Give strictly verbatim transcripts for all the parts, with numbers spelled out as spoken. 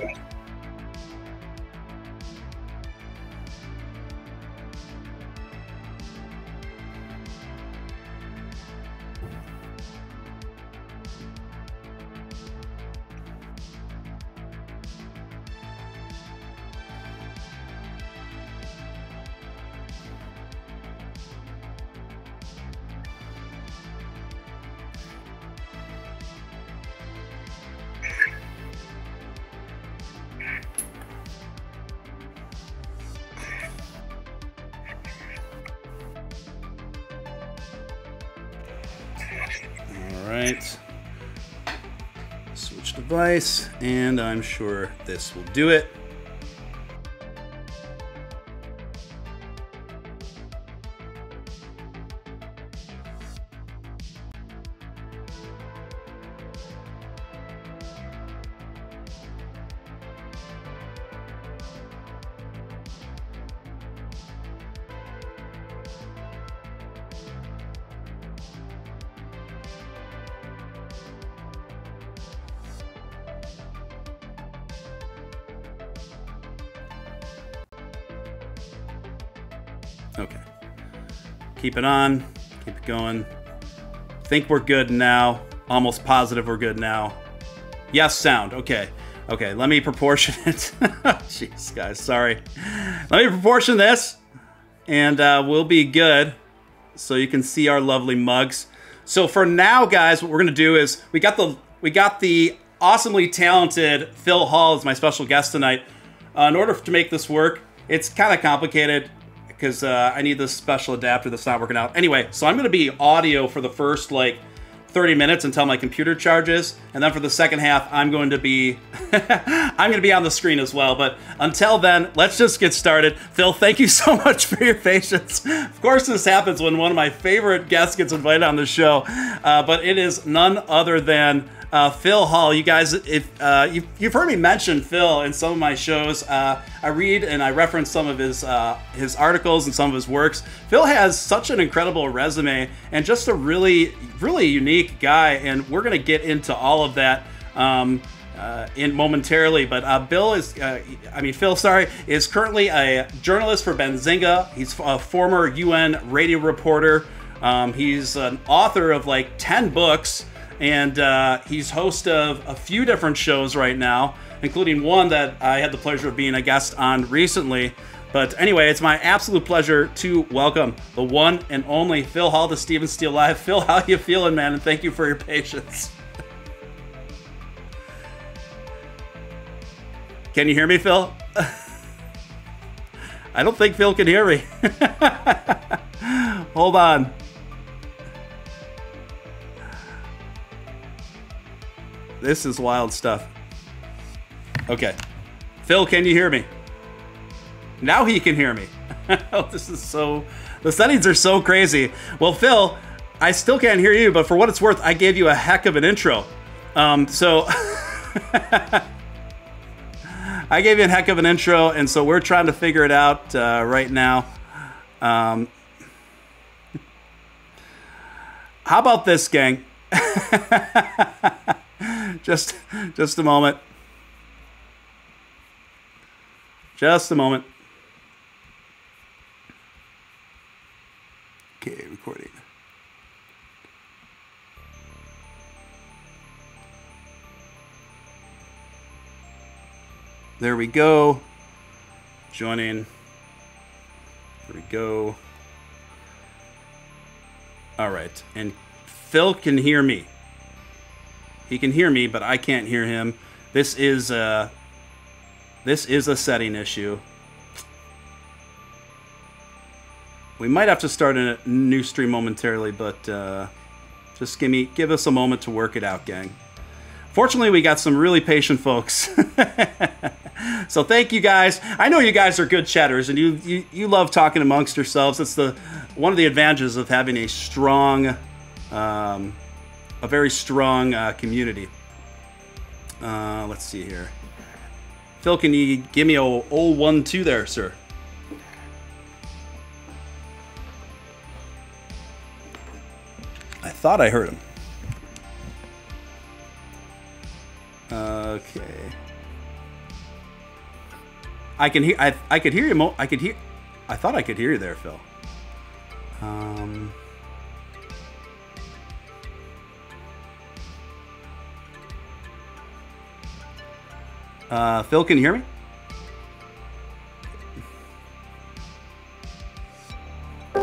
that. Device, and I'm sure this will do it. Okay, keep it on, keep it going. Think we're good now. Almost positive we're good now. Yes, sound. Okay, okay, let me proportion it. Jeez, guys, sorry. Let me proportion this, and uh, we'll be good so you can see our lovely mugs. So for now, guys, what we're gonna do is we got the, we got the awesomely talented Phil Hall as my special guest tonight. Uh, in order to make this work, it's kind of complicated, because uh, I need this special adapter that's not working out. Anyway, so I'm gonna be audio for the first like thirty minutes until my computer charges, and then for the second half, I'm going to be, I'm gonna be on the screen as well. But until then, let's just get started. Phil, thank you so much for your patience. Of course, this happens when one of my favorite guests gets invited on the show, uh, but it is none other than uh, Phil Hall. You guys, if uh, you've, you've heard me mention Phil in some of my shows. Uh, I read and I reference some of his uh, his articles and some of his works. Phil has such an incredible resume and just a really, really unique guy, and we're gonna get into all of that um, uh, in momentarily. But uh, Bill is, uh, I mean Phil, sorry, is currently a journalist for Benzinga. He's a former U N radio reporter. Um, he's an author of like ten books, and uh, he's host of a few different shows right now, including one that I had the pleasure of being a guest on recently. But anyway, it's my absolute pleasure to welcome the one and only Phil Hall to Steven Steele Live. Phil, how you feeling, man? And thank you for your patience. Can you hear me, Phil? I don't think Phil can hear me. Hold on. This is wild stuff. Okay, Phil, can you hear me? Now he can hear me. Oh, this is so, the settings are so crazy. Well, Phil, I still can't hear you, but for what it's worth, I gave you a heck of an intro. Um, so, I gave you a heck of an intro, and so we're trying to figure it out uh, right now. Um, how about this, gang? just, just a moment. Just a moment. Okay, recording. There we go. Joining. There we go. All right, and Phil can hear me. He can hear me, but I can't hear him. This is uh This is a setting issue. We might have to start a new stream momentarily, but uh, just give me, give us a moment to work it out, gang. Fortunately, we got some really patient folks. So thank you guys. I know you guys are good chatters, and you, you, you love talking amongst yourselves. That's the one of the advantages of having a strong, um, a very strong uh, community. Uh, let's see here. Phil, can you give me a oh one two there, sir? I thought I heard him. Okay. I can hear. I I could hear you. Mo I could hear. I thought I could hear you there, Phil. Um. Uh, Phil, can you hear me?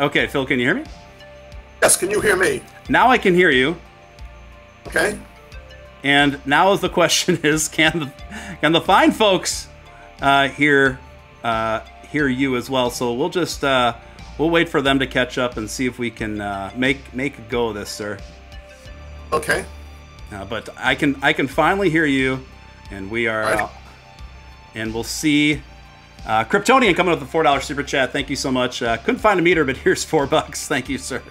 Okay, Phil, can you hear me? Yes, can you hear me? Now I can hear you. Okay. And now the question is, can the, can the fine folks uh, hear uh, hear you as well? So we'll just uh, we'll wait for them to catch up and see if we can uh, make make a go of this, sir. Okay. Uh, but I can I can finally hear you, and we are right. out, and we'll see. Uh, Kryptonian coming up with a four dollar super chat. Thank you so much. Uh, couldn't find a meter, but here's four bucks. Thank you, sir.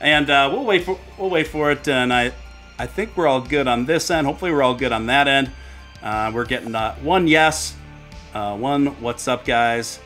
And uh, we'll wait for we'll wait for it. And I I think we're all good on this end. Hopefully, we're all good on that end. Uh, we're getting uh, one yes, uh, one what's up, guys.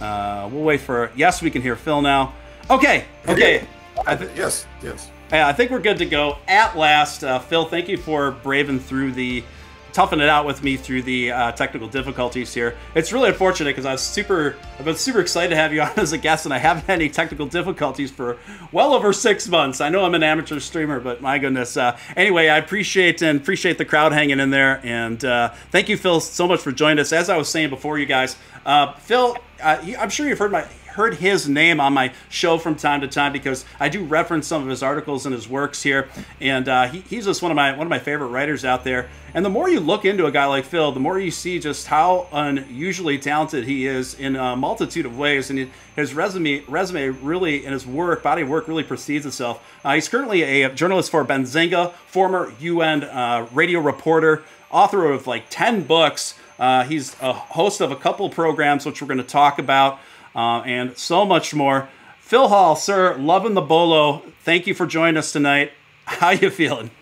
Uh, we'll wait for yes. We can hear Phil now. Okay. Okay. I yes. Yes. Yeah, I think we're good to go at last. Uh, Phil, thank you for braving through the. Toughing it out with me through the uh, technical difficulties here. It's really unfortunate because I was super, I've been super excited to have you on as a guest, and I haven't had any technical difficulties for well over six months. I know I'm an amateur streamer, but my goodness. Uh, anyway, I appreciate and appreciate the crowd hanging in there, and uh, thank you, Phil, so much for joining us. As I was saying before, you guys, uh, Phil, uh, he, I'm sure you've heard my. heard his name on my show from time to time because I do reference some of his articles and his works here, and uh, he, he's just one of my one of my favorite writers out there. And the more you look into a guy like Phil, the more you see just how unusually talented he is in a multitude of ways. And his resume resume really, and his work body of work really precedes itself. Uh, he's currently a journalist for Benzinga, former U N uh, radio reporter, author of like ten books. Uh, he's a host of a couple programs which we're going to talk about. Uh, and so much more. Phil Hall, sir, loving the bolo. Thank you for joining us tonight. How you feeling?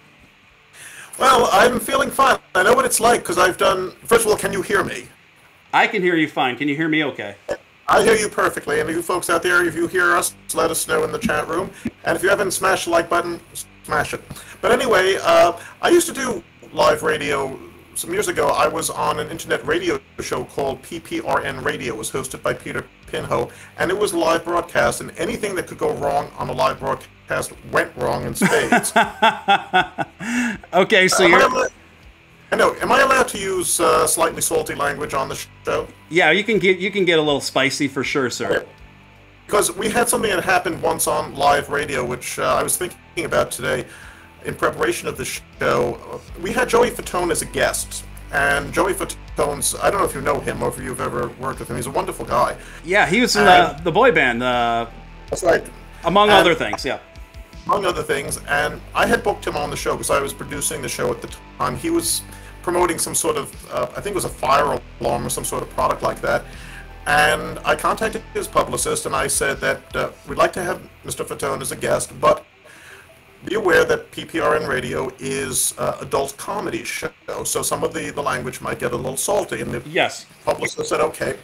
Well, I'm feeling fine. I know what it's like because I've done... First of all, can you hear me? I can hear you fine. Can you hear me okay? I hear you perfectly. And you folks out there, if you hear us, let us know in the chat room. And if you haven't smashed the like button, smash it. But anyway, uh, I used to do live radio... Some years ago, I was on an internet radio show called P P R N Radio. It was hosted by Peter Pinhole, and it was live broadcast, and anything that could go wrong on a live broadcast went wrong in spades. Okay, so uh, you're... I, allowed, I know. Am I allowed to use uh, slightly salty language on the show? Yeah, you can get you can get a little spicy for sure, sir. Yeah. Because we had something that happened once on live radio, which uh, I was thinking about today. In preparation of the show, we had Joey Fatone as a guest, and Joey Fatone's, I don't know if you know him or if you've ever worked with him, he's a wonderful guy. Yeah, he was in the, the boy band. Uh, that's right. Among and, other things, yeah. Among other things, and I had booked him on the show because I was producing the show at the time. He was promoting some sort of, uh, I think it was a fire alarm or some sort of product like that. And I contacted his publicist and I said that uh, we'd like to have Mister Fatone as a guest, but be aware that P P R N Radio is uh, adult comedy show, so some of the, the language might get a little salty. And the yes. publicist said, okay.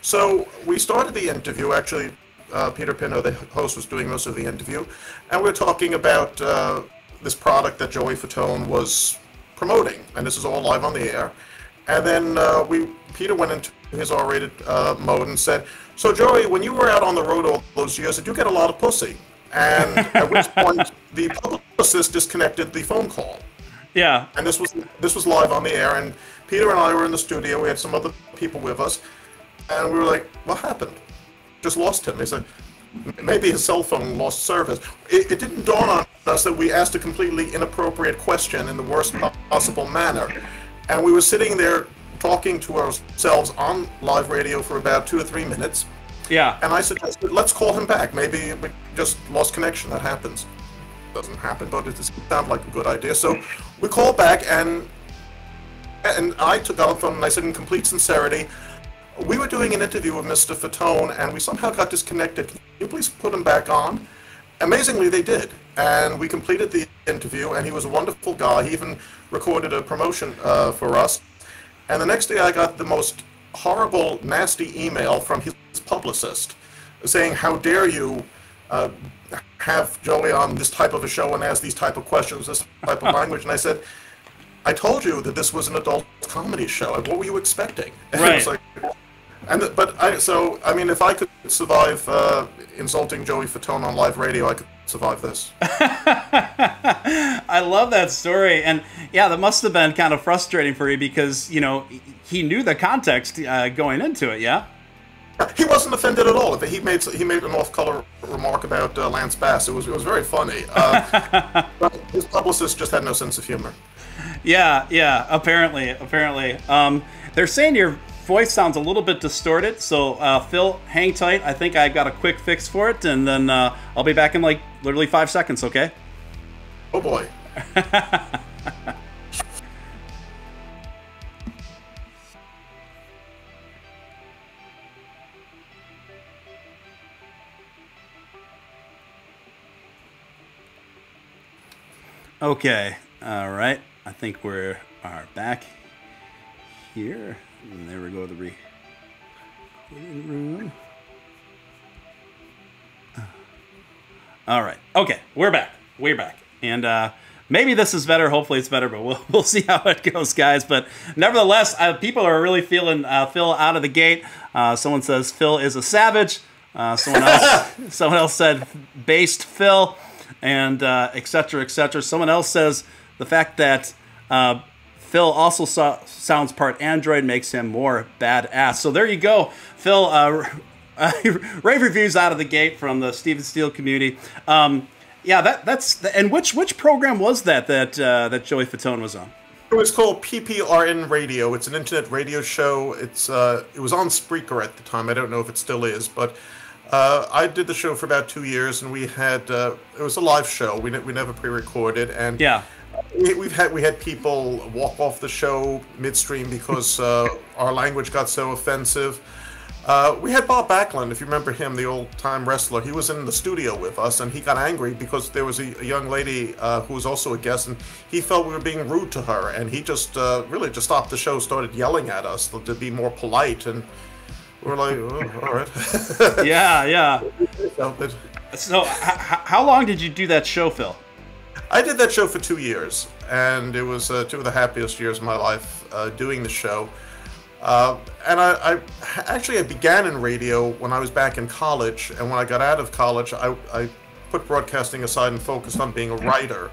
So we started the interview. Actually, uh, Peter Pinho, the host, was doing most of the interview. And we were talking about uh, this product that Joey Fatone was promoting. And this is all live on the air. And then uh, we Peter went into his R-rated uh, mode and said, so Joey, when you were out on the road all those years, did you get a lot of pussy? And at which point the publicist disconnected the phone call. Yeah. And this was this was live on the air, and Peter and I were in the studio. We had some other people with us, and we were like, "What happened? Just lost him." They said, "Maybe his cell phone lost service." It, it didn't dawn on us that we asked a completely inappropriate question in the worst possible manner, and we were sitting there talking to ourselves on live radio for about two or three minutes. Yeah. And I suggested, let's call him back. Maybe we just lost connection. That happens. Doesn't happen, but it sounded like a good idea. So we called back, and and I took out the phone and I said, in complete sincerity, we were doing an interview with Mister Fatone, and we somehow got disconnected. Can you please put him back on? Amazingly, they did. And we completed the interview, and he was a wonderful guy. He even recorded a promotion uh, for us. And the next day, I got the most horrible, nasty email from his publicist saying, how dare you uh, have Joey on this type of a show and ask these type of questions, this type of language. And I said, I told you that this was an adult comedy show. What were you expecting? And right. It was like, and the, but I, so, I mean, if I could survive uh, insulting Joey Fatone on live radio, I could survive this. I love that story. And yeah, that must have been kind of frustrating for you because, you know, he knew the context uh, going into it, yeah? He wasn't offended at all. He made he made an off-color remark about uh, Lance Bass. It was it was very funny. Uh, but his publicist just had no sense of humor. Yeah, yeah. Apparently, apparently. Um, they're saying your voice sounds a little bit distorted. So uh, Phil, hang tight. I think I got a quick fix for it, and then uh, I'll be back in like literally five seconds. Okay. Oh boy. Okay, all right. I think we're are back here. And there we go, the recording room. All right, okay, we're back. We're back. And uh, maybe this is better. Hopefully it's better, but we'll, we'll see how it goes, guys. But nevertheless, uh, people are really feeling uh, Phil out of the gate. Uh, someone says Phil is a savage. Uh, someone else, someone else said based Phil. And uh, et cetera, et cetera. Someone else says the fact that uh, Phil also saw, sounds part android makes him more badass. So there you go, Phil. Uh, uh, rave reviews out of the gate from the Steven Steele community. Um, yeah, that that's the, and which which program was that that uh, that Joey Fatone was on? It was called P P R N Radio. It's an internet radio show. It's uh, it was on Spreaker at the time. I don't know if it still is, but. Uh, I did the show for about two years, and we had uh, it was a live show. We ne we never pre-recorded, and yeah, we, we've had we had people walk off the show midstream because uh, our language got so offensive. Uh, we had Bob Backlund, if you remember him, the old-time wrestler. He was in the studio with us, and he got angry because there was a, a young lady uh, who was also a guest, and he felt we were being rude to her, and he just uh, really just stopped the show, started yelling at us to be more polite and. We're like, oh, all right. Yeah, yeah. So, how long did you do that show, Phil? I did that show for two years, and it was uh, two of the happiest years of my life uh, doing the show. Uh, and I, I actually I began in radio when I was back in college, and when I got out of college, I, I put broadcasting aside and focused on being a writer.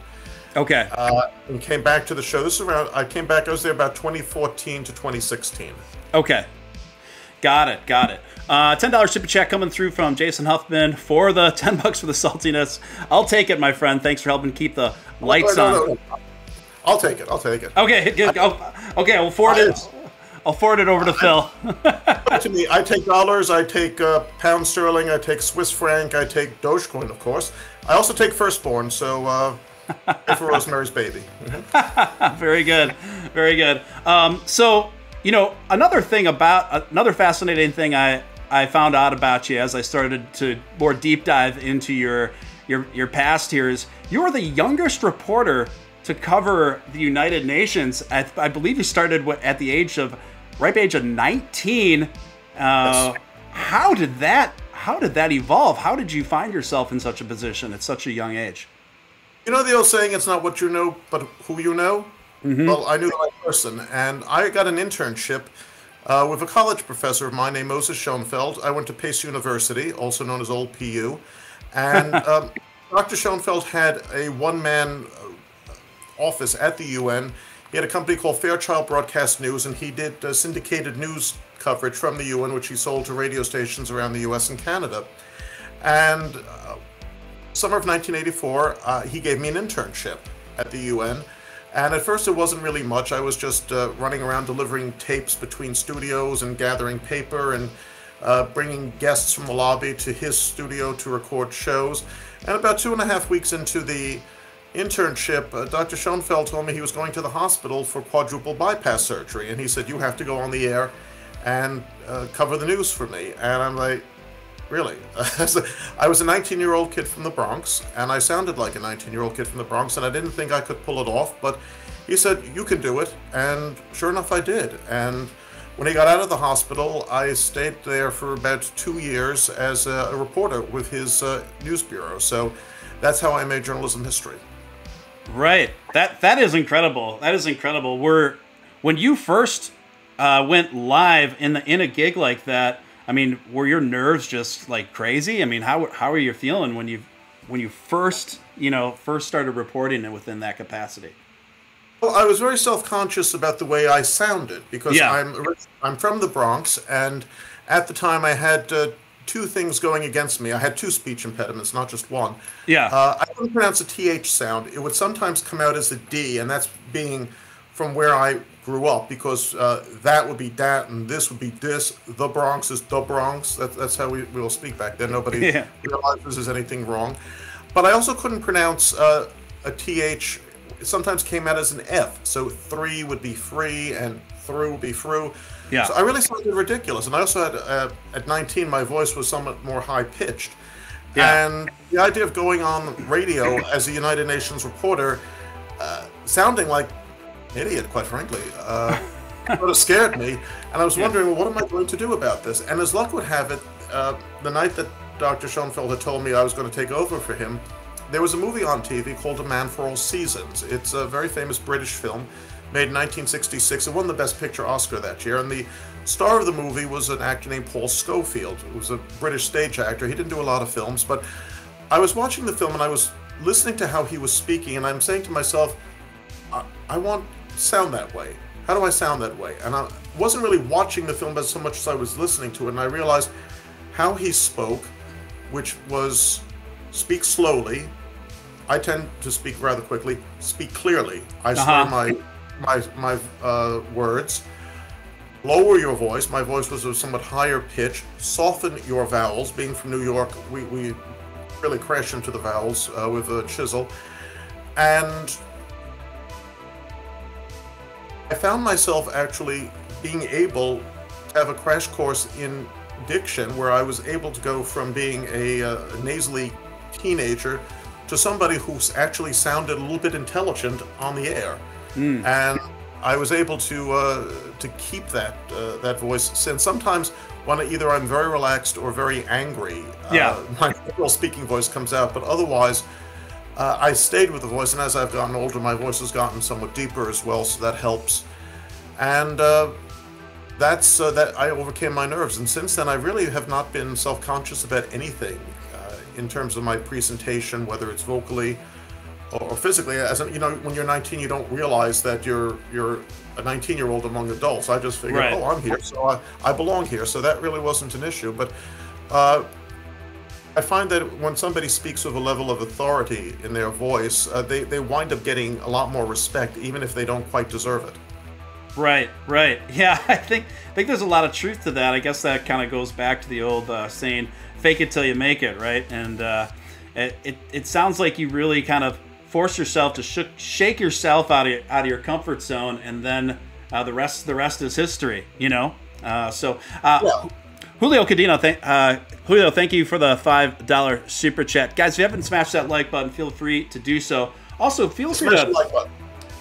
Okay. Uh, and came back to the show. This is around. I came back. I was there about twenty fourteen to twenty sixteen. Okay. Got it, got it. Uh, ten dollar super chat coming through from Jason Huffman for the ten bucks for the saltiness. I'll take it, my friend. Thanks for helping keep the lights no, no, no, on. No. I'll take it. I'll take it. Okay, good. I, okay, I'll forward I, it. I'll forward it over to I, Phil. To me, I take dollars. I take uh, pound sterling. I take Swiss franc. I take Dogecoin, of course. I also take firstborn. So. Uh, for Rosemary's Baby. Mm-hmm. Very good, very good. Um, so. You know, another thing about, another fascinating thing I, I found out about you as I started to more deep dive into your, your, your past here is you were the youngest reporter to cover the United Nations. I, I believe you started at the age of, ripe age of nineteen. Uh, how did that, how did that evolve? How did you find yourself in such a position at such a young age? You know the old saying, it's not what you know, but who you know? Mm-hmm. Well, I knew the right person, and I got an internship uh, with a college professor of mine named Moses Schoenfeld. I went to Pace University, also known as Old P U, and um, Doctor Schoenfeld had a one-man office at the U N. He had a company called Fairchild Broadcast News, and he did uh, syndicated news coverage from the U N, which he sold to radio stations around the U S and Canada. And uh, summer of nineteen eighty-four, uh, he gave me an internship at the U N. And at first it wasn't really much. I was just uh, running around delivering tapes between studios and gathering paper and uh, bringing guests from the lobby to his studio to record shows. And about two and a half weeks into the internship, uh, Doctor Schoenfeld told me he was going to the hospital for quadruple bypass surgery. And he said, you have to go on the air and uh, cover the news for me. And I'm like, really? I was a nineteen-year-old kid from the Bronx, and I sounded like a nineteen-year-old kid from the Bronx, and I didn't think I could pull it off, but he said, you can do it, and sure enough, I did. And when he got out of the hospital, I stayed there for about two years as a, a reporter with his uh, news bureau. So that's how I made journalism history. Right. That that is incredible. That is incredible. We're when you first uh, went live in the in a gig like that. I mean, were your nerves just like crazy? I mean, how how are you feeling when you when you first you know first started reporting it within that capacity? Well, I was very self-conscious about the way I sounded because yeah. I'm I'm from the Bronx, and at the time I had uh, two things going against me. I had two speech impediments, not just one. Yeah. Uh, I couldn't pronounce a T H sound. It would sometimes come out as a D, and that's being from where I grew up because uh, that would be that, and this would be this. The Bronx is the Bronx. That, that's how we, we all speak back then. Nobody yeah. realizes there's anything wrong. But I also couldn't pronounce uh, a T H. It sometimes came out as an F, so three would be free and through would be through. Yeah. So I really sounded ridiculous, and I also had uh, at nineteen my voice was somewhat more high pitched. Yeah. And the idea of going on radio as a United Nations reporter, uh, sounding like an idiot, quite frankly, uh, sort of scared me. And I was wondering, yeah. well, what am I going to do about this? And as luck would have it, uh, the night that Doctor Schoenfeld had told me I was going to take over for him, there was a movie on T V called A Man for All Seasons. It's a very famous British film made in nineteen sixty-six. It won the Best Picture Oscar that year. And the star of the movie was an actor named Paul Scofield, who was a British stage actor. He didn't do a lot of films, but I was watching the film and I was listening to how he was speaking. And I'm saying to myself, I, I want to sound that way. How do I sound that way? And I wasn't really watching the film as so much as I was listening to it. And I realized how he spoke, which was speak slowly. I tend to speak rather quickly. Speak clearly. I slur my my my uh, words. Lower your voice. My voice was a somewhat higher pitch. Soften your vowels. Being from New York, we, we really crash into the vowels uh, with a chisel. And I found myself actually being able to have a crash course in diction, where I was able to go from being a uh, nasally teenager to somebody who's actually sounded a little bit intelligent on the air, mm. and I was able to uh, to keep that uh, that voice. Since sometimes when either I'm very relaxed or very angry, yeah. uh, my real speaking voice comes out. But otherwise, uh, I stayed with the voice, and as I've gotten older, my voice has gotten somewhat deeper as well, so that helps. And uh, that's uh, that I overcame my nerves, and since then I really have not been self-conscious about anything. In terms of my presentation, whether it's vocally or physically. As an, you know, when you're nineteen, you don't realize that you're you're a nineteen-year-old among adults. I just figured, right. oh, I'm here, so I, I belong here. So that really wasn't an issue. But uh, I find that when somebody speaks with a level of authority in their voice, uh, they, they wind up getting a lot more respect, even if they don't quite deserve it. Right, right. Yeah, I think, I think there's a lot of truth to that. I guess that kind of goes back to the old uh, saying, fake it till you make it, right? And uh, it, it it sounds like you really kind of force yourself to sh shake yourself out of out of your comfort zone, and then uh, the rest the rest is history, you know. Uh, so, uh, yeah. Julio Cadino, th uh, Julio, thank you for the five dollar super chat, guys. If you haven't smashed that like button, feel free to do so. Also, feel free to like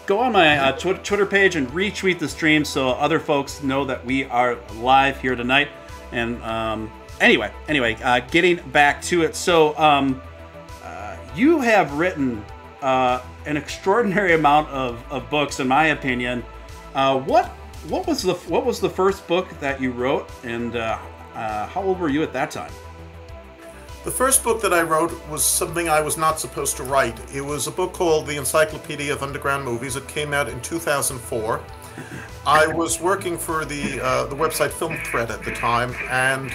go on my uh, tw Twitter page and retweet the stream so other folks know that we are live here tonight. And um, Anyway, anyway, uh, getting back to it. So um, uh, you have written uh, an extraordinary amount of, of books, in my opinion. Uh, what what was the what was the first book that you wrote, and uh, uh, how old were you at that time? The first book that I wrote was something I was not supposed to write. It was a book called The Encyclopedia of Underground Movies. It came out in two thousand four. I was working for the uh, the website Film Threat at the time, and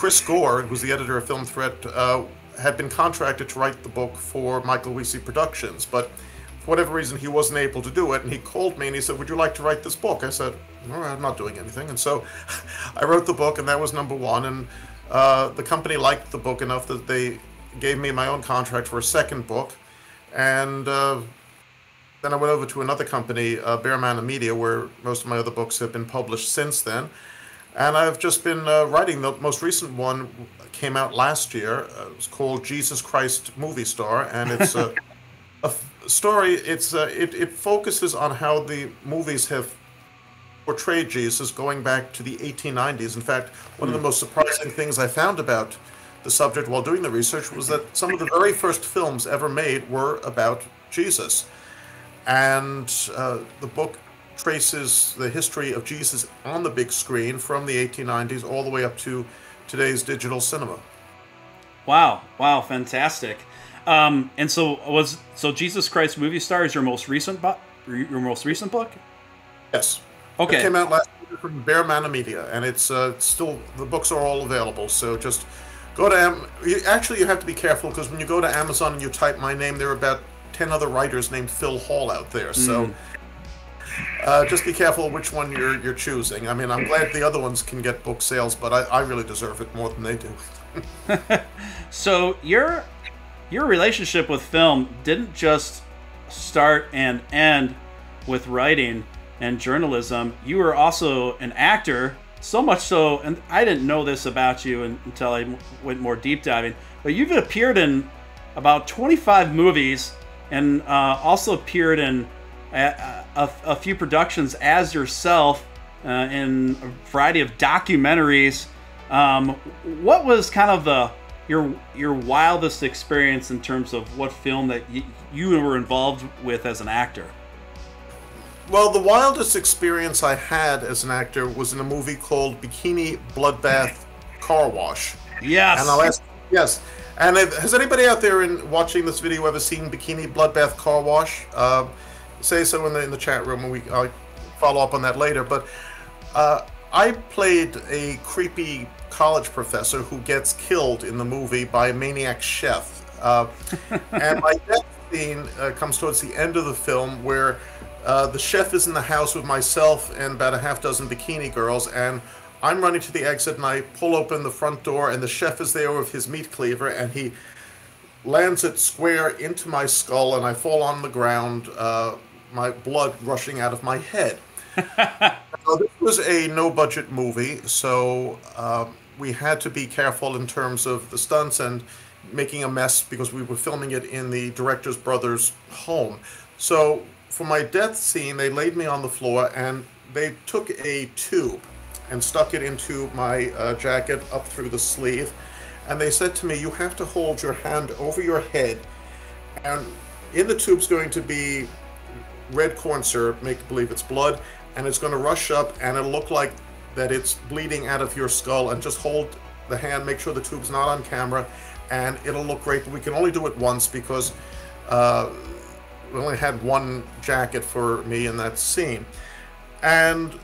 Chris Gore, who's the editor of Film Threat, uh, had been contracted to write the book for Michael Wiese Productions, but for whatever reason he wasn't able to do it, and he called me and he said, would you like to write this book? I said, no, I'm not doing anything. And so I wrote the book, and that was number one, and uh, the company liked the book enough that they gave me my own contract for a second book, and uh, then I went over to another company, uh, Bear Manor Media, where most of my other books have been published since then. And I've just been uh, writing. The most recent one came out last year. Uh, it was called Jesus Christ Movie Star, and it's a, a story. It's uh, it, it focuses on how the movies have portrayed Jesus going back to the eighteen nineties. In fact, one mm. of the most surprising things I found about the subject while doing the research was that some of the very first films ever made were about Jesus. And uh, the book traces the history of Jesus on the big screen from the eighteen nineties all the way up to today's digital cinema. Wow, wow, fantastic. Um, and so was so Jesus Christ Movie Star is your most recent book? Your most recent book? Yes. Okay. It came out last year from Bear Manor Media, and it's uh, still, the books are all available, so just go to Am you, actually, you have to be careful, because when you go to Amazon and you type my name, there are about ten other writers named Phil Hall out there, so mm. uh, just be careful which one you're, you're choosing. I mean, I'm glad the other ones can get book sales, but I, I really deserve it more than they do. So your, your relationship with film didn't just start and end with writing and journalism. You were also an actor, so much so, and I didn't know this about you until I went more deep diving, but you've appeared in about twenty-five movies and uh, also appeared in a, a, a few productions as yourself uh, in a variety of documentaries. Um, what was kind of the your your wildest experience in terms of what film that you, you were involved with as an actor? Well, the wildest experience I had as an actor was in a movie called Bikini Bloodbath Car Wash. Yes. And I'll ask, yes. And if, has anybody out there in watching this video ever seen Bikini Bloodbath Car Wash? Uh, say so in the in the chat room, and we I'll follow up on that later. But uh, I played a creepy college professor who gets killed in the movie by a maniac chef, uh, and my death scene uh, comes towards the end of the film where. Uh, the chef is in the house with myself and about a half dozen bikini girls, and I'm running to the exit, and I pull open the front door, and the chef is there with his meat cleaver, and he lands it square into my skull, and I fall on the ground, uh, my blood rushing out of my head. So this was a no-budget movie, so uh, we had to be careful in terms of the stunts and making a mess because we were filming it in the director's brother's home. So for my death scene, they laid me on the floor, and they took a tube and stuck it into my uh, jacket up through the sleeve, and they said to me, you have to hold your hand over your head, and in the tube's going to be red corn syrup, make believe it's blood, and it's going to rush up, and it'll look like that it's bleeding out of your skull, and just hold the hand, make sure the tube's not on camera, and it'll look great. But we can only do it once because uh, we only had one jacket for me in that scene. And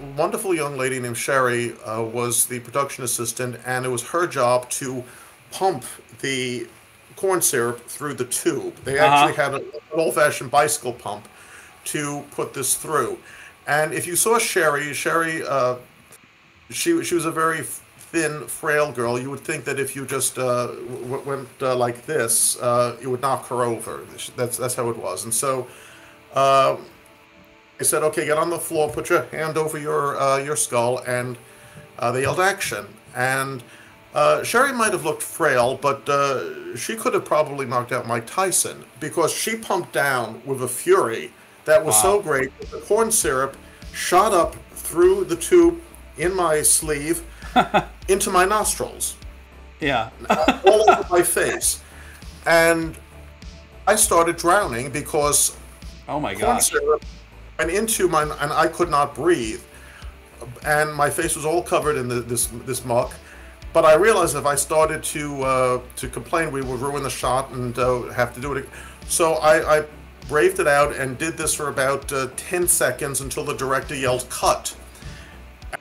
a wonderful young lady named Sherry uh, was the production assistant, and it was her job to pump the corn syrup through the tube. They uh-huh. actually had a, an old-fashioned bicycle pump to put this through. And if you saw Sherry, Sherry, uh, she, she was a very thin, frail girl. You would think that if you just uh, w went uh, like this, uh, it would knock her over. That's that's how it was. And so uh, I said, okay, get on the floor, put your hand over your uh, your skull, and uh, they yelled action. And uh, Sherry might have looked frail, but uh, she could have probably knocked out Mike Tyson because she pumped down with a fury that was wow. so great that the corn syrup shot up through the tube in my sleeve, into my nostrils, yeah, all over my face, and I started drowning because oh my god, and into my and I could not breathe, and my face was all covered in the, this this muck. But I realized if I started to uh, to complain, we would ruin the shot and uh, have to do it. So I, I braved it out and did this for about uh, ten seconds until the director yelled cut,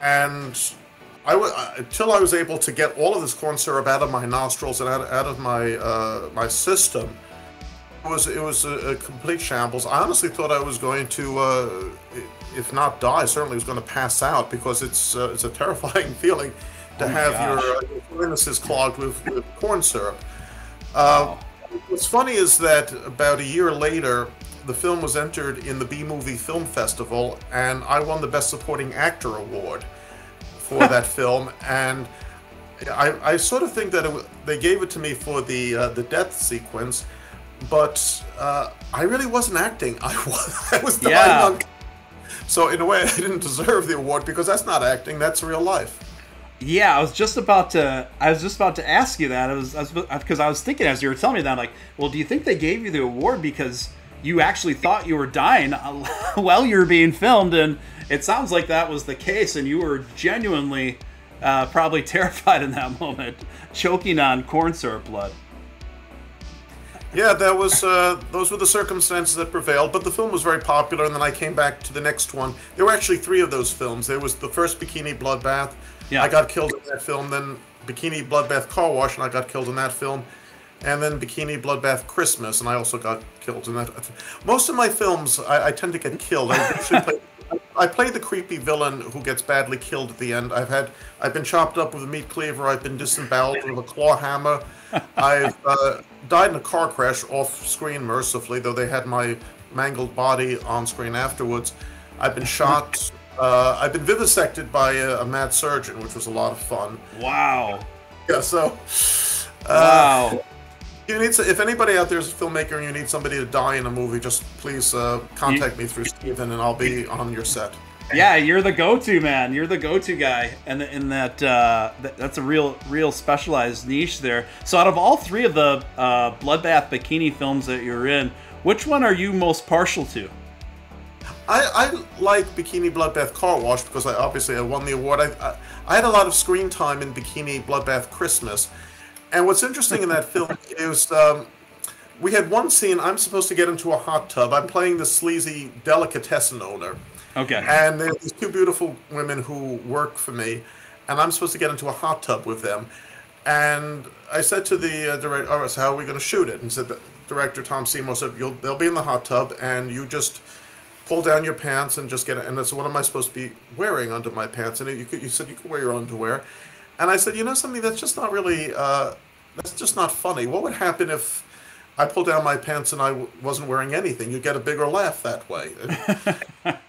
and. I w until I was able to get all of this corn syrup out of my nostrils and out, out of my uh, my system, it was it was a, a complete shambles. I honestly thought I was going to, uh, if not die, certainly was going to pass out because it's uh, it's a terrifying feeling to oh have your, uh, your sinuses clogged with, with corn syrup. Uh, wow. What's funny is that about a year later, the film was entered in the B Movie Film Festival, and I won the Best Supporting Actor award for that film, and I, I sort of think that it, they gave it to me for the uh, the death sequence, but uh, I really wasn't acting. I was, I was dying yeah. on. So in a way, I didn't deserve the award because that's not acting; that's real life. Yeah, I was just about to. I was just about to ask you that. I was because I, I was thinking as you were telling me that, I'm like, well, do you think they gave you the award because you actually thought you were dying while you were being filmed, and it sounds like that was the case, and you were genuinely uh, probably terrified in that moment, choking on corn syrup blood. Yeah, that was uh, those were the circumstances that prevailed, but the film was very popular, and then I came back to the next one. There were actually three of those films. There was the first Bikini Bloodbath. Yeah. I got killed in that film, then Bikini Bloodbath Car Wash, and I got killed in that film, and then Bikini Bloodbath Christmas, and I also got killed in that. Most of my films, I, I tend to get killed. I usually play, I play the creepy villain who gets badly killed at the end. I've had, I've been chopped up with a meat cleaver. I've been disemboweled with a claw hammer. I've uh, died in a car crash off screen, mercifully, though they had my mangled body on screen afterwards. I've been shot. Uh, I've been vivisected by a, a mad surgeon, which was a lot of fun. Wow. Yeah, so... Uh, wow. You need to, if anybody out there is a filmmaker and you need somebody to die in a movie, just please uh, contact you, me through Steven, and I'll be on your set. Yeah, you're the go-to man. You're the go-to guy, and in that uh, that's a real, real specialized niche there. So, out of all three of the uh, Bloodbath Bikini films that you're in, which one are you most partial to? I, I like Bikini Bloodbath Car Wash because I obviously I won the award. I, I I had a lot of screen time in Bikini Bloodbath Christmas. And what's interesting in that film is um, we had one scene. I'm supposed to get into a hot tub. I'm playing the sleazy delicatessen owner. Okay. And there's these two beautiful women who work for me, and I'm supposed to get into a hot tub with them. And I said to the uh, director, all right, so how are we going to shoot it? And said the director, Tom Seymour, said, You'll, they'll be in the hot tub, and you just pull down your pants and just get it. And that's what am I supposed to be wearing under my pants? And it, you, could, you said you could wear your underwear. And I said, you know something, that's just not really, uh, that's just not funny. What would happen if I pulled down my pants and I w wasn't wearing anything? You'd get a bigger laugh that way.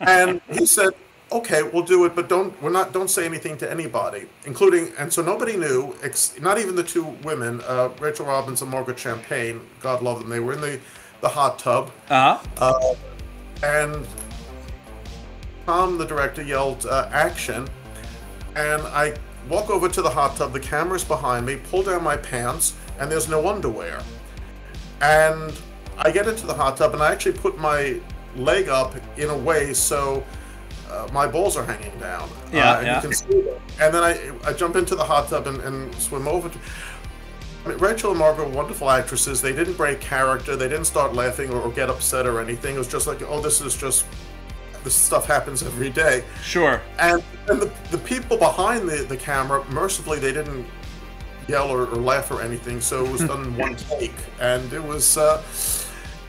And he said, okay, we'll do it, but don't, we're not, don't say anything to anybody, including, and so nobody knew, ex not even the two women, uh, Rachel Robbins and Margaret Champagne, God love them. They were in the, the hot tub. Uh-huh. Uh, and Tom, the director, yelled, uh, action. And I walk over to the hot tub, the camera's behind me, pull down my pants, and there's no underwear. And I get into the hot tub, and I actually put my leg up in a way so uh, my balls are hanging down. Yeah, uh, and yeah. You can see them. And then I, I jump into the hot tub and, and swim over to... I mean, Rachel and Margaret were wonderful actresses. They didn't break character. They didn't start laughing or, or get upset or anything. It was just like, oh, this is just... This stuff happens every day. Sure. And, and the, the people behind the, the camera, mercifully, they didn't yell or, or laugh or anything, so it was done in one take. And it was, uh,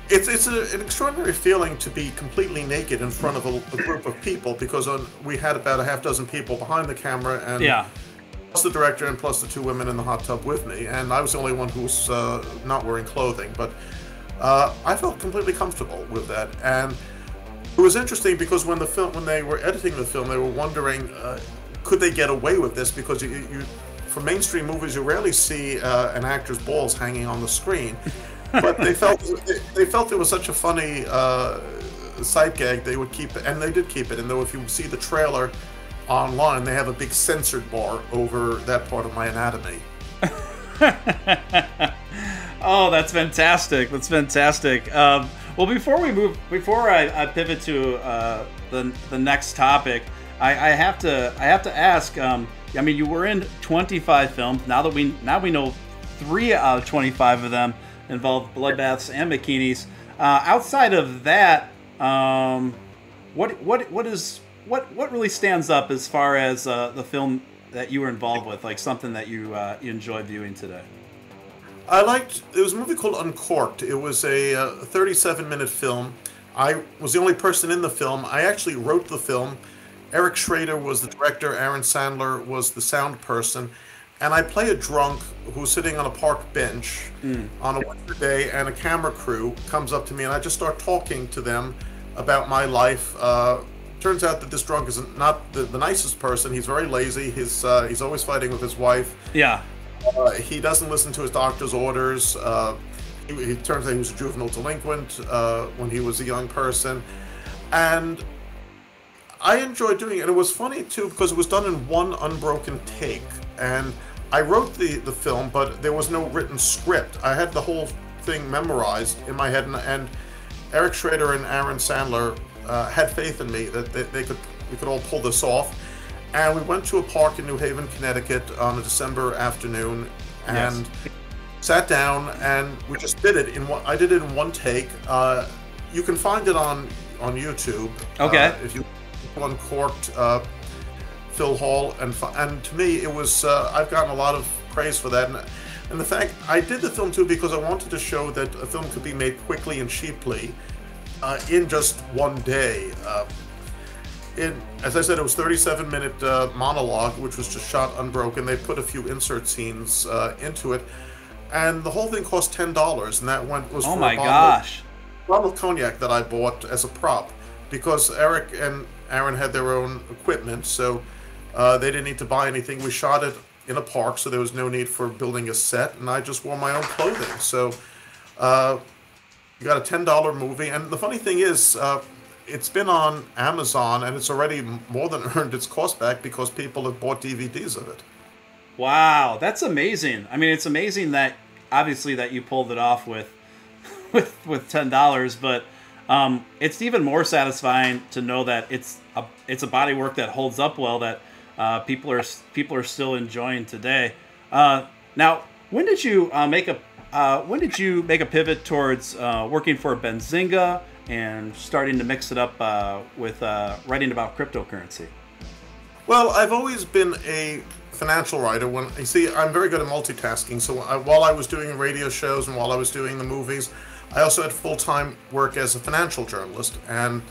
it's, it's a, an extraordinary feeling to be completely naked in front of a, a group of people, because on, we had about a half dozen people behind the camera, and yeah. plus the director and plus the two women in the hot tub with me. And I was the only one who was uh, not wearing clothing, but uh, I felt completely comfortable with that. And it was interesting because when the film, when they were editing the film, they were wondering, uh, could they get away with this? Because you, you, for mainstream movies, you rarely see uh, an actor's balls hanging on the screen. But they felt they, they felt it was such a funny uh, sight gag. They would keep it, and they did keep it. And though, if you see the trailer online, they have a big censored bar over that part of my anatomy. Oh, that's fantastic! That's fantastic. Um, Well, before we move, before I, I pivot to uh, the the next topic, I, I have to I have to ask. Um, I mean, you were in twenty-five films. Now that we now we know three out of twenty-five of them involved bloodbaths and bikinis. Uh, outside of that, um, what what what is what what really stands up as far as uh, the film that you were involved with, like something that you uh, you enjoy viewing today? I liked, it was a movie called Uncorked. It was a thirty-seven minute film. I was the only person in the film. I actually wrote the film. Eric Schrader was the director. Aaron Sandler was the sound person. And I play a drunk who's sitting on a park bench mm. on a winter day, and a camera crew comes up to me, and I just start talking to them about my life. Uh, turns out that this drunk is not the, the nicest person. He's very lazy. He's, uh, he's always fighting with his wife. Yeah. Uh, he doesn't listen to his doctor's orders. Uh, he, he turns out he was a juvenile delinquent uh, when he was a young person. And I enjoyed doing it. And it was funny, too, because it was done in one unbroken take. And I wrote the, the film, but there was no written script. I had the whole thing memorized in my head. And, and Eric Schrader and Aaron Sandler uh, had faith in me that they, they could we could all pull this off. And we went to a park in New Haven, Connecticut on a December afternoon and yes. sat down and we just did it. In one, I did it in one take. Uh, you can find it on, on YouTube. Okay. Uh, if you Uncorked, uh, Phil Hall, and and to me it was, uh, I've gotten a lot of praise for that. And, and the fact, I did the film too because I wanted to show that a film could be made quickly and cheaply uh, in just one day. Uh, It, as I said, it was thirty-seven minute uh, monologue, which was just shot unbroken. They put a few insert scenes uh, into it, and the whole thing cost ten dollars. And that went was oh for my a bottle, gosh, bottle of cognac that I bought as a prop because Eric and Aaron had their own equipment, so uh, they didn't need to buy anything. We shot it in a park, so there was no need for building a set, and I just wore my own clothing. So uh, you got a ten dollar movie, and the funny thing is. Uh, It's been on Amazon, and it's already more than earned its cost back because people have bought D V Ds of it. Wow, that's amazing. I mean, it's amazing that, obviously, that you pulled it off with with, with ten dollars, but um, it's even more satisfying to know that it's a, it's a body work that holds up well, that uh, people are people are still enjoying today. Uh, now, when did you uh, make a uh, when did you make a pivot towards uh, working for Benzinga? And starting to mix it up uh, with uh, writing about cryptocurrency? Well, I've always been a financial writer. When you see, I'm very good at multitasking. So I, while I was doing radio shows and while I was doing the movies, I also had full-time work as a financial journalist. And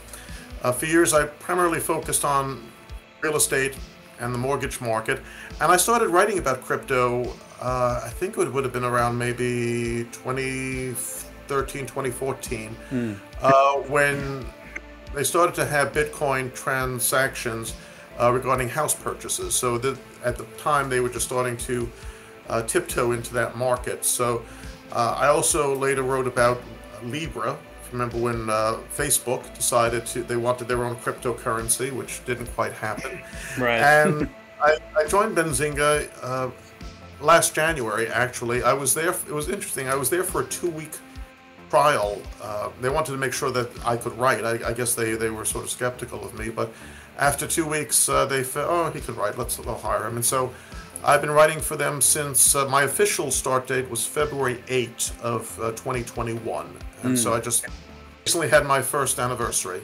uh, for years, I primarily focused on real estate and the mortgage market. And I started writing about crypto, uh, I think it would have been around maybe twenty thirteen, twenty fourteen, mm. uh, when they started to have Bitcoin transactions uh, regarding house purchases. So the, at the time, they were just starting to uh, tiptoe into that market. So uh, I also later wrote about Libra. Remember when uh, Facebook decided to they wanted their own cryptocurrency, which didn't quite happen. Right. And I, I joined Benzinga uh, last January. Actually, I was there. It was interesting. I was there for a two-week. Trial. Uh, they wanted to make sure that I could write. I, I guess they, they were sort of skeptical of me, but after two weeks, uh, they felt, oh, he can write, let's they'll hire him. And so I've been writing for them since uh, my official start date was February eighth of uh, twenty twenty-one. And mm. so I just recently had my first anniversary.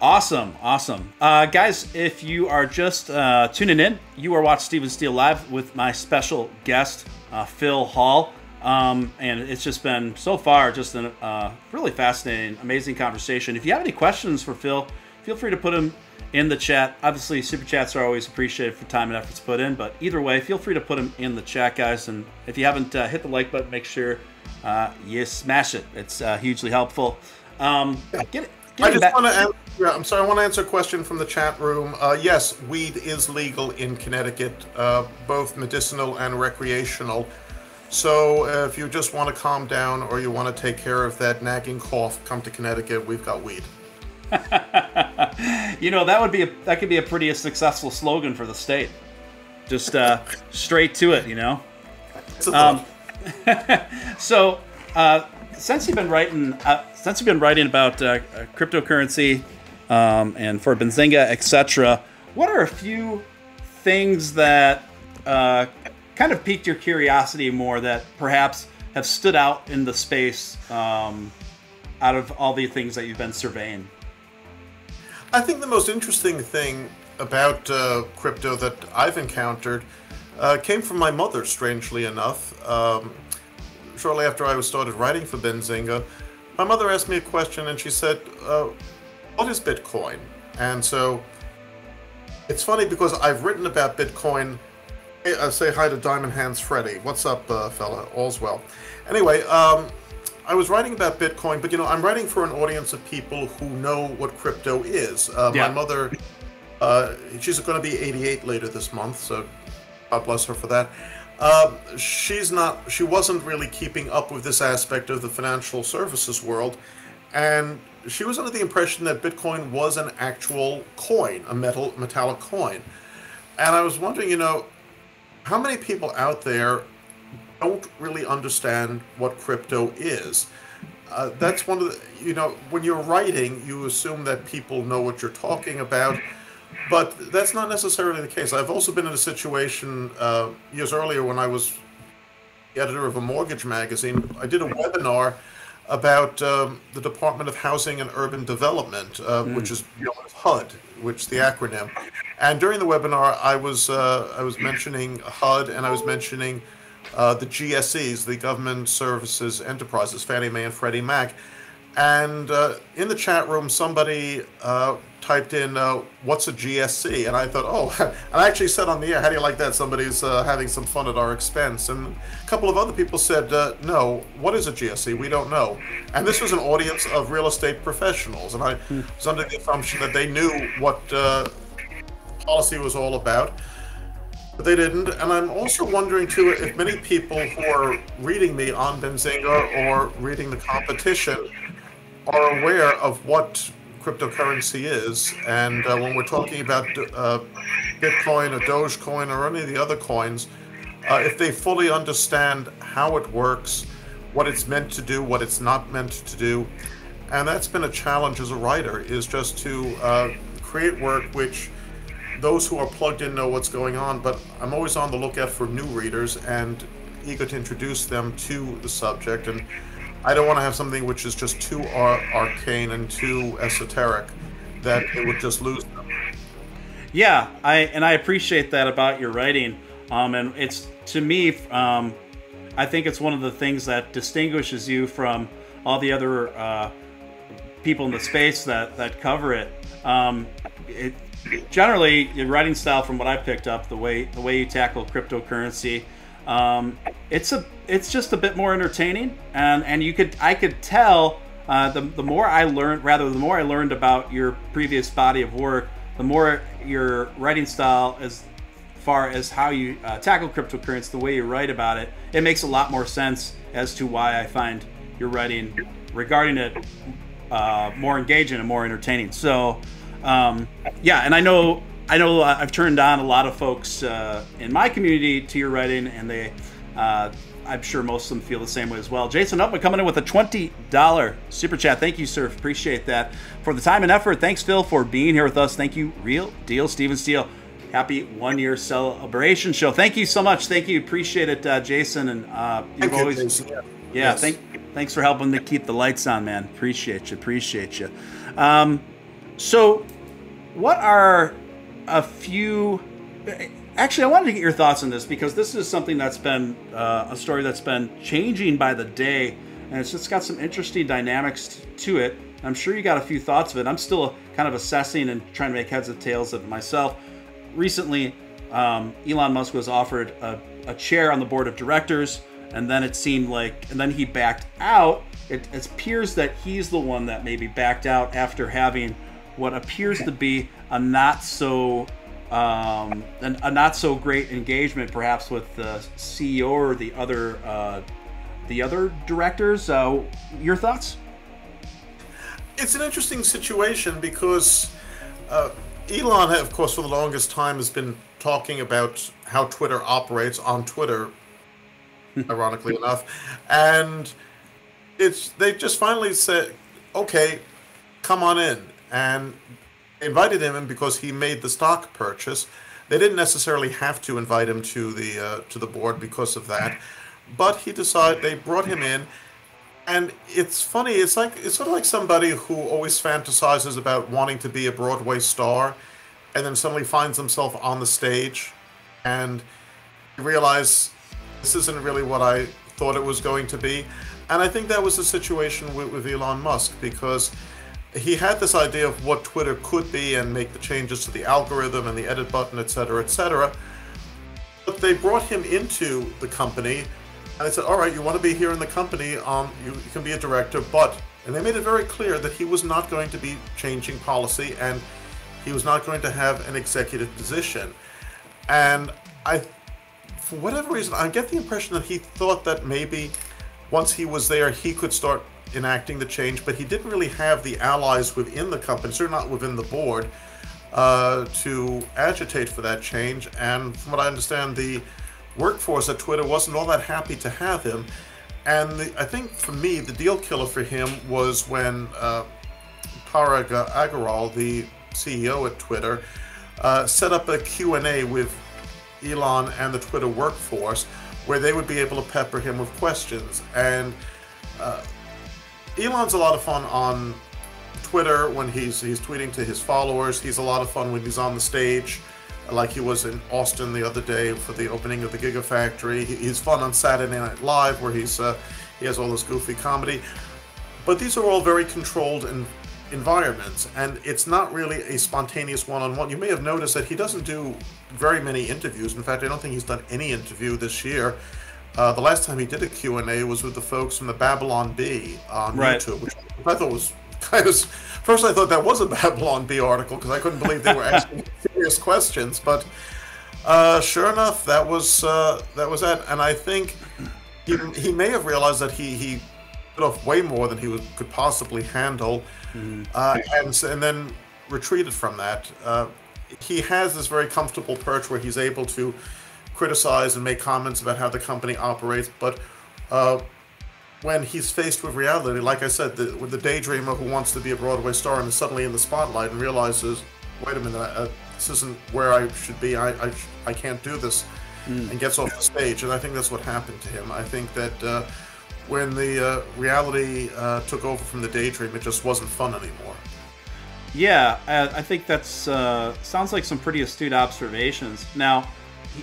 Awesome, awesome. Uh, guys, if you are just uh, tuning in, you are watching Steven Steele Live with my special guest, uh, Phil Hall. Um, and it's just been, so far, just a uh, really fascinating, amazing conversation. If you have any questions for Phil, feel free to put them in the chat. Obviously, super chats are always appreciated for time and efforts put in, but either way, feel free to put them in the chat, guys. And if you haven't uh, hit the like button, make sure uh, you smash it. It's uh, hugely helpful. Um, get, get I just want to answer, I'm sorry, I want to answer a question from the chat room. Uh, yes, weed is legal in Connecticut, uh, both medicinal and recreational. So uh, if you just want to calm down or you want to take care of that nagging cough, come to Connecticut. We've got weed. You know, that would be a, that could be a pretty successful slogan for the state. Just uh, straight to it, you know. Um, so uh, since you've been writing, uh, since you've been writing about uh, cryptocurrency um, and for Benzinga, et cetera, what are a few things that uh, kind of piqued your curiosity more that perhaps have stood out in the space um, out of all the things that you've been surveying? I think the most interesting thing about uh, crypto that I've encountered uh, came from my mother, strangely enough. Um, shortly after I started writing for Benzinga, my mother asked me a question and she said, uh, what is Bitcoin? And so it's funny because I've written about Bitcoin. Uh, say hi to Diamond Hands Freddy. What's up, uh, fella? All's well. Anyway, um, I was writing about Bitcoin, but you know, I'm writing for an audience of people who know what crypto is. Uh, yeah. My mother, uh, she's going to be eighty-eight later this month, so God bless her for that. Uh, she's not, she wasn't really keeping up with this aspect of the financial services world, and she was under the impression that Bitcoin was an actual coin, a metal metallic coin. And I was wondering, you know, how many people out there don't really understand what crypto is? Uh, that's one of the, you know, when you're writing, you assume that people know what you're talking about, but that's not necessarily the case. I've also been in a situation uh, years earlier when I was the editor of a mortgage magazine. I did a webinar about um, the Department of Housing and Urban Development, uh, mm. which is, you know, H U D, which is the acronym. And during the webinar, I was uh, I was mentioning H U D, and I was mentioning Uh, the G S Es, the Government Services Enterprises, Fannie Mae and Freddie Mac. And uh, in the chat room, somebody uh, typed in, uh, what's a G S E? And I thought, oh, and I actually said on the air, how do you like that? Somebody's uh, having some fun at our expense. And a couple of other people said, uh, no, what is a G S E? We don't know. And this was an audience of real estate professionals. And I was under the assumption that they knew what uh, policy was all about. But they didn't, and I'm also wondering too if many people who are reading me on Benzinga or reading the competition are aware of what cryptocurrency is. And uh, when we're talking about uh, Bitcoin or Dogecoin or any of the other coins, uh, if they fully understand how it works, what it's meant to do, what it's not meant to do. And that's been a challenge as a writer, is just to uh, create work which those who are plugged in know what's going on, but I'm always on the lookout for new readers and eager to introduce them to the subject. And I don't want to have something which is just too ar arcane and too esoteric that it would just lose them. Yeah, I and I appreciate that about your writing. Um, and it's, to me, um, I think it's one of the things that distinguishes you from all the other uh, people in the space that, that cover it. Um, it Generally, your writing style, from what I picked up, the way the way you tackle cryptocurrency, um, it's a it's just a bit more entertaining, and and you could I could tell uh, the the more I learned, rather the more I learned about your previous body of work, the more your writing style, as far as how you uh, tackle cryptocurrency, the way you write about it, it makes a lot more sense as to why I find your writing regarding it uh, more engaging and more entertaining. So. Um, yeah, and I know I know I've turned on a lot of folks uh, in my community to your writing, and they, uh, I'm sure most of them feel the same way as well. Jason Upman coming in with a twenty dollar super chat. Thank you, sir. Appreciate that for the time and effort. Thanks, Phil, for being here with us. Thank you, Real Deal Steven Steele. Happy one-year celebration show. Thank you so much. Thank you. Appreciate it, uh, Jason. And uh, you've you, always, Jason. yeah. Yes. Thank, thanks for helping to keep the lights on, man. Appreciate you. Appreciate you. Um, So what are a few, actually I wanted to get your thoughts on this, because this is something that's been, uh, a story that's been changing by the day, and it's just got some interesting dynamics to it. I'm sure you got a few thoughts of it. I'm still kind of assessing and trying to make heads and tails of it myself. Recently, um, Elon Musk was offered a, a chair on the board of directors, and then it seemed like, and then he backed out. It, it appears that he's the one that maybe backed out after having what appears to be a not so um, an, a not so great engagement, perhaps, with the C E O or the other uh, the other directors. Uh, your thoughts? It's an interesting situation because uh, Elon, of course, for the longest time has been talking about how Twitter operates on Twitter, ironically enough, and it's they just finally said, "Okay, come on in." And invited him in because he made the stock purchase. They didn't necessarily have to invite him to the uh, to the board because of that, but he decided they brought him in. And it's funny. It's like it's sort of like somebody who always fantasizes about wanting to be a Broadway star, and then suddenly finds himself on the stage, and realizes this isn't really what I thought it was going to be. And I think that was the situation with, with Elon Musk, because he had this idea of what Twitter could be and make the changes to the algorithm and the edit button, et cetera, et cetera. But they brought him into the company and they said, all right, you want to be here in the company, um, you, you can be a director, but, and they made it very clear that he was not going to be changing policy and he was not going to have an executive position. And I, for whatever reason, I get the impression that he thought that maybe once he was there, he could start enacting the change, but he didn't really have the allies within the company, certainly not within the board, uh, to agitate for that change. And from what I understand, the workforce at Twitter wasn't all that happy to have him. And the, I think for me, the deal killer for him was when uh, Parag Agarwal, the C E O at Twitter, uh, set up a Q and A with Elon and the Twitter workforce, where they would be able to pepper him with questions. And uh, Elon's a lot of fun on Twitter when he's he's tweeting to his followers. He's a lot of fun when he's on the stage, like he was in Austin the other day for the opening of the Gigafactory. He's fun on Saturday Night Live, where he's uh, he has all this goofy comedy. But these are all very controlled and environments, and it's not really a spontaneous one-on-one. You may have noticed that he doesn't do very many interviews. In fact, I don't think he's done any interview this year. Uh, the last time he did a Q and A was with the folks from the Babylon Bee on right. YouTube, which I thought was kind of... First, I thought that was a Babylon Bee article, because I couldn't believe they were asking serious questions. But uh, sure enough, that was uh, that was that. And I think he, he may have realized that he... he off way more than he would, could possibly handle, mm. uh, and, and then retreated from that. Uh, he has this very comfortable perch where he's able to criticize and make comments about how the company operates, but uh, when he's faced with reality, like I said, the, with the daydreamer who wants to be a Broadway star and is suddenly in the spotlight and realizes, wait a minute, uh, this isn't where I should be, I, I, I can't do this, mm. and gets off the stage. And I think that's what happened to him. I think that uh, when the uh, reality uh, took over from the daydream, it just wasn't fun anymore. Yeah, I think that's uh, sounds like some pretty astute observations. Now,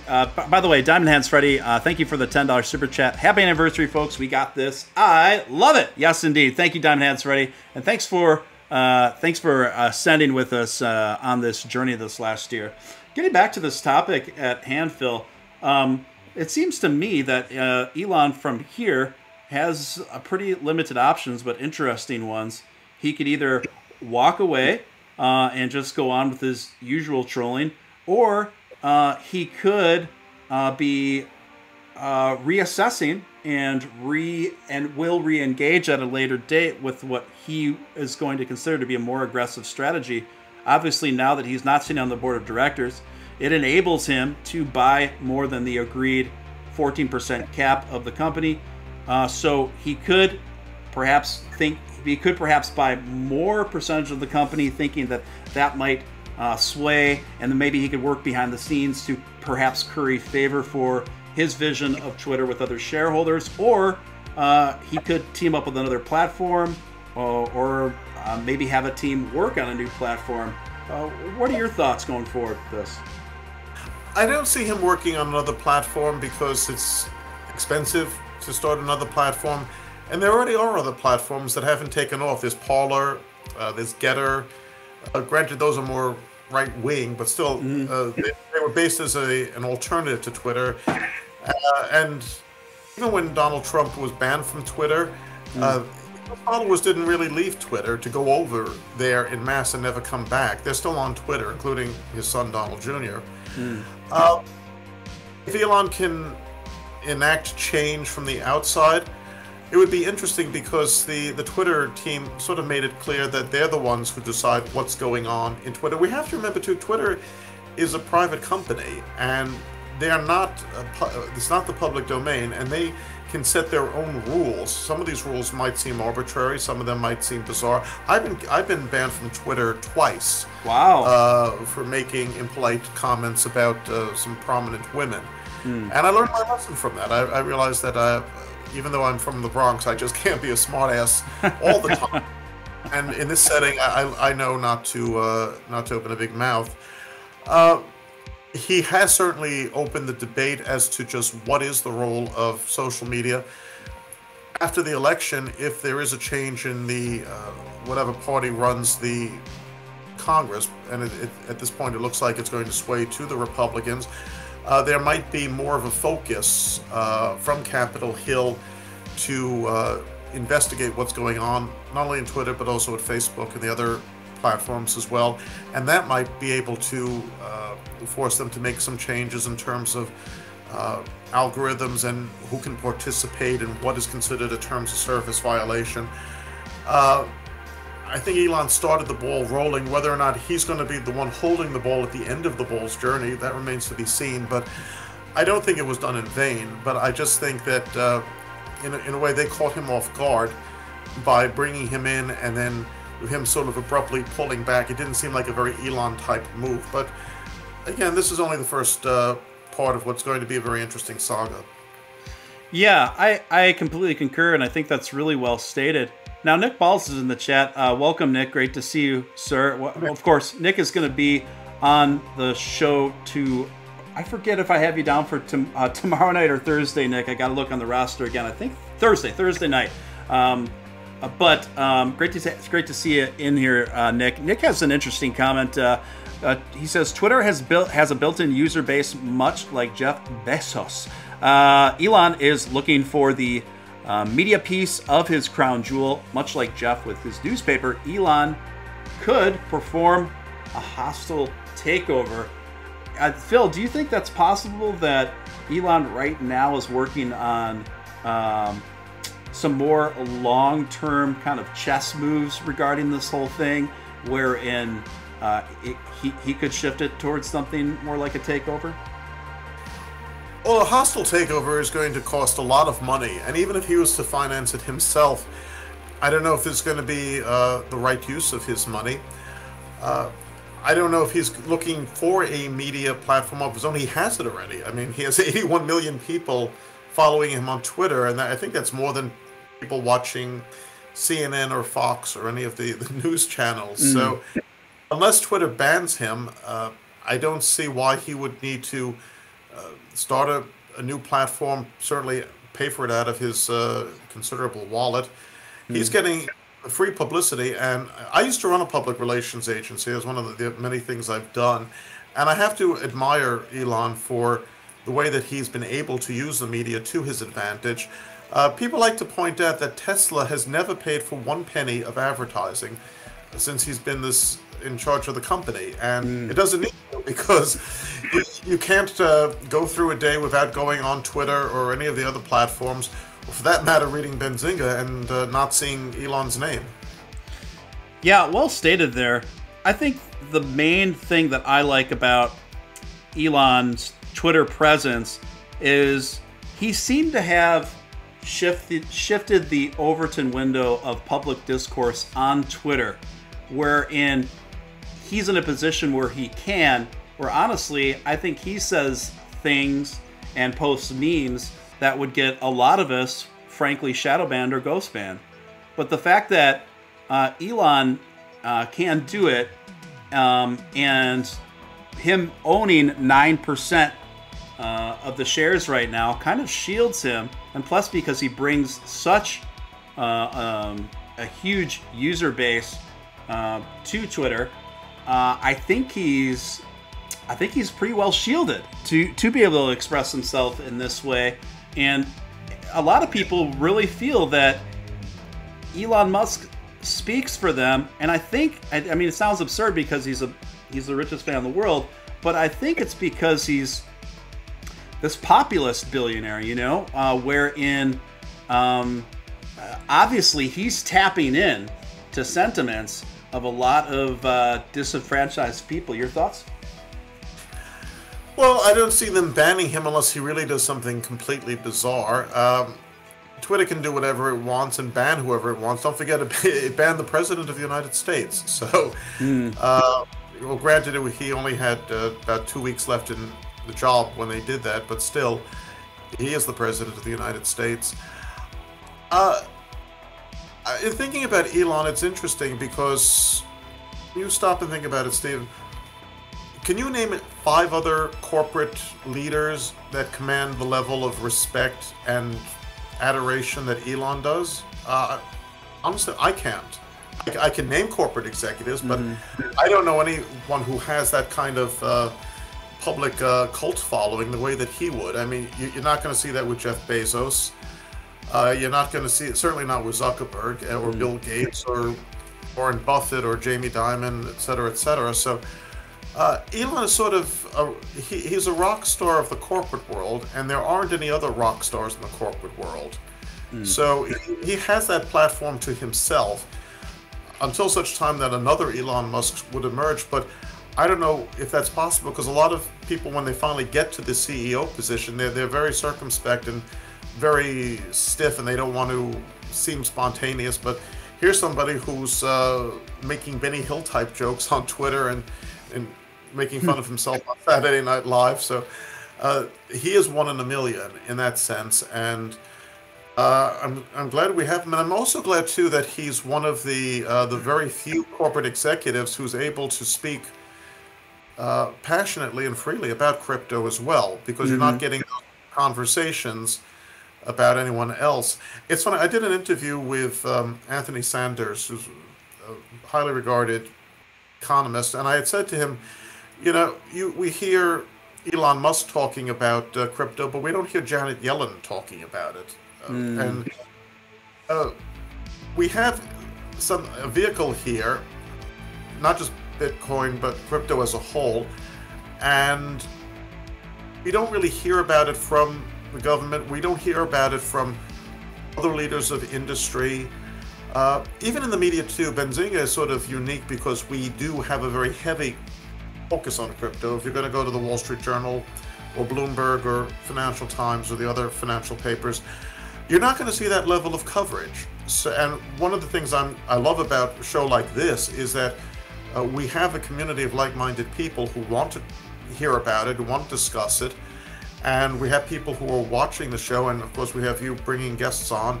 uh, by the way, Diamond Hands Freddy, uh, thank you for the ten dollar super chat. Happy anniversary, folks. We got this. I love it. Yes, indeed. Thank you, Diamond Hands Freddy, and thanks for uh, thanks for uh, sending with us uh, on this journey this last year. Getting back to this topic at hand, Phil, um, it seems to me that uh, Elon from here has a pretty limited options, but interesting ones. He could either walk away uh, and just go on with his usual trolling, or uh, he could uh, be uh, reassessing and re and will re-engage at a later date with what he is going to consider to be a more aggressive strategy. Obviously, now that he's not sitting on the board of directors, it enables him to buy more than the agreed fourteen percent cap of the company. Uh, so he could perhaps think he could perhaps buy more percentage of the company, thinking that that might uh, sway, and then maybe he could work behind the scenes to perhaps curry favor for his vision of Twitter with other shareholders, or uh, he could team up with another platform, uh, or uh, maybe have a team work on a new platform. Uh, what are your thoughts going forward with this? I don't see him working on another platform because it's expensive to start another platform, and there already are other platforms that haven't taken off. There's Parler, uh, there's Getter. Uh, granted, those are more right wing, but still, mm-hmm. uh, they, they were based as a an alternative to Twitter. Uh, and even when Donald Trump was banned from Twitter, mm-hmm. uh, his followers didn't really leave Twitter to go over there in mass and never come back. They're still on Twitter, including his son Donald Junior Mm-hmm. Uh, if Elon can enact change from the outside, it would be interesting, because the the Twitter team sort of made it clear that they're the ones who decide what's going on in Twitter. We have to remember too, Twitter is a private company, and they are not a, it's not the public domain, and they can set their own rules. Some of these rules might seem arbitrary, some of them might seem bizarre. I've been I've been banned from Twitter twice. Wow. Uh, for making impolite comments about uh, some prominent women. And I learned my lesson from that. I, I realized that I, even though I'm from the Bronx, I just can't be a smartass all the time. And in this setting, I, I know not to uh, not to open a big mouth. Uh, he has certainly opened the debate as to just what is the role of social media. After the election, if there is a change in the uh, whatever party runs the Congress, and it, it, at this point it looks like it's going to sway to the Republicans, Uh, there might be more of a focus uh, from Capitol Hill to uh, investigate what's going on, not only in Twitter, but also at Facebook and the other platforms as well. And that might be able to uh, force them to make some changes in terms of uh, algorithms and who can participate and what is considered a terms of service violation. Uh, I think Elon started the ball rolling. Whether or not he's going to be the one holding the ball at the end of the ball's journey, that remains to be seen. But I don't think it was done in vain. But I just think that uh, in a, in a way, they caught him off guard by bringing him in and then him sort of abruptly pulling back. It didn't seem like a very Elon-type move. But again, this is only the first uh, part of what's going to be a very interesting saga. Yeah, I, I completely concur, and I think that's really well stated. Now, Nick Balls is in the chat. Uh, welcome, Nick. Great to see you, sir. Well, of course, Nick is going to be on the show to... I forget if I have you down for tom uh, tomorrow night or Thursday, Nick. I got to look on the roster again. I think Thursday, Thursday night. Um, uh, but um, great to see, it's great to see you in here, uh, Nick. Nick has an interesting comment. Uh, uh, he says, Twitter has built has a built-in user base much like Jeff Bezos. Uh, Elon is looking for the uh, media piece of his crown jewel, much like Jeff with his newspaper. Elon could perform a hostile takeover. Uh, Phil, do you think that's possible that Elon right now is working on um, some more long-term kind of chess moves regarding this whole thing, wherein uh, it, he, he could shift it towards something more like a takeover? Well, a hostile takeover is going to cost a lot of money, and even if he was to finance it himself, I don't know if it's going to be uh, the right use of his money. Uh, I don't know if he's looking for a media platform of his own. He has it already. I mean, he has eighty-one million people following him on Twitter, and that, I think that's more than people watching C N N or Fox or any of the, the news channels. Mm. So unless Twitter bans him, uh, I don't see why he would need to uh, start a, a new platform, certainly pay for it out of his uh, considerable wallet. Mm. He's getting... free publicity, and I used to run a public relations agency. It's one of the many things I've done, and I have to admire Elon for the way that he's been able to use the media to his advantage. Uh, people like to point out that Tesla has never paid for one penny of advertising since he's been this in charge of the company, and mm. it doesn't need to, because you, you can't uh, go through a day without going on Twitter or any of the other platforms, for that matter, reading Benzinga and uh, not seeing Elon's name. Yeah, well stated there. I think the main thing that I like about Elon's Twitter presence is he seemed to have shifted, shifted the Overton window of public discourse on Twitter, wherein he's in a position where he can, where honestly, I think he says things and posts memes that would get a lot of us, frankly, shadow banned or ghost banned. But the fact that uh, Elon uh, can do it, um, and him owning nine percent uh, of the shares right now kind of shields him. And plus, because he brings such uh, um, a huge user base uh, to Twitter, uh, I think he's I think he's pretty well shielded to, to be able to express himself in this way. And a lot of people really feel that Elon Musk speaks for them. And I think, I, I mean, it sounds absurd because he's a he's the richest man in the world, but I think it's because he's this populist billionaire, you know, uh, wherein um, obviously he's tapping in to sentiments of a lot of uh, disenfranchised people. Your thoughts? Well, I don't see them banning him unless he really does something completely bizarre. Um, Twitter can do whatever it wants and ban whoever it wants. Don't forget, it banned the President of the United States. So, mm. uh, well, granted, it, he only had uh, about two weeks left in the job when they did that, but still, he is the President of the United States. Uh, in thinking about Elon, it's interesting because you stop and think about it, Steve. Can you name five other corporate leaders that command the level of respect and adoration that Elon does? Uh, honestly, I can't. I, I can name corporate executives, but mm-hmm. I don't know anyone who has that kind of uh, public uh, cult following the way that he would. I mean, you, you're not going to see that with Jeff Bezos. Uh, you're not going to see it, certainly not with Zuckerberg or mm-hmm. Bill Gates or Warren Buffett or Jamie Dimon, et cetera, et cetera. So. Uh, Elon is sort of, a, he, he's a rock star of the corporate world, and there aren't any other rock stars in the corporate world. Mm. So he, he has that platform to himself until such time that another Elon Musk would emerge. But I don't know if that's possible, because a lot of people, when they finally get to the C E O position, they're, they're very circumspect and very stiff and they don't want to seem spontaneous. But here's somebody who's uh, making Benny Hill type jokes on Twitter and, and making fun of himself on Saturday Night Live. So uh, he is one in a million in that sense. And uh, I'm, I'm glad we have him. And I'm also glad, too, that he's one of the, uh, the very few corporate executives who's able to speak uh, passionately and freely about crypto as well, because mm-hmm. you're not getting those conversations about anyone else. It's funny, I did an interview with um, Anthony Sanders, who's a highly regarded economist, and I had said to him, you know, you, we hear Elon Musk talking about uh, crypto, but we don't hear Janet Yellen talking about it. Uh, mm. And uh, we have some a vehicle here, not just Bitcoin, but crypto as a whole, and we don't really hear about it from the government. We don't hear about it from other leaders of industry. Uh, even in the media too, Benzinga is sort of unique because we do have a very heavy focus on crypto. If you're going to go to the Wall Street Journal or Bloomberg or Financial Times or the other financial papers, you're not going to see that level of coverage. So, and one of the things I'm, I love about a show like this is that uh, we have a community of like-minded people who want to hear about it, who want to discuss it. And we have people who are watching the show, and of course we have you bringing guests on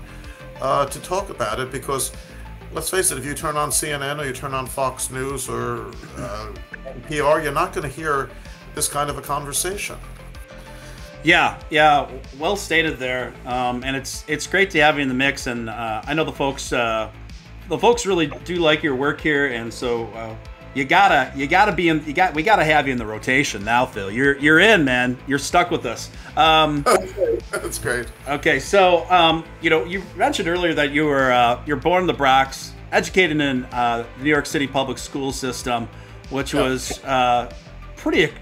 uh, to talk about it, because let's face it, if you turn on C N N or you turn on Fox News or uh, N P R, you're not going to hear this kind of a conversation. Yeah, yeah, well stated there. Um, and it's it's great to have you in the mix, and uh, I know the folks uh, the folks really do like your work here, and so uh, You gotta, you gotta be in. You got, we gotta have you in the rotation now, Phil. You're, you're in, man. You're stuck with us. Um, okay. That's great. Okay, so um, you know, you mentioned earlier that you were, uh, you're born in the Bronx, educated in uh, the New York City public school system, which was uh, pretty,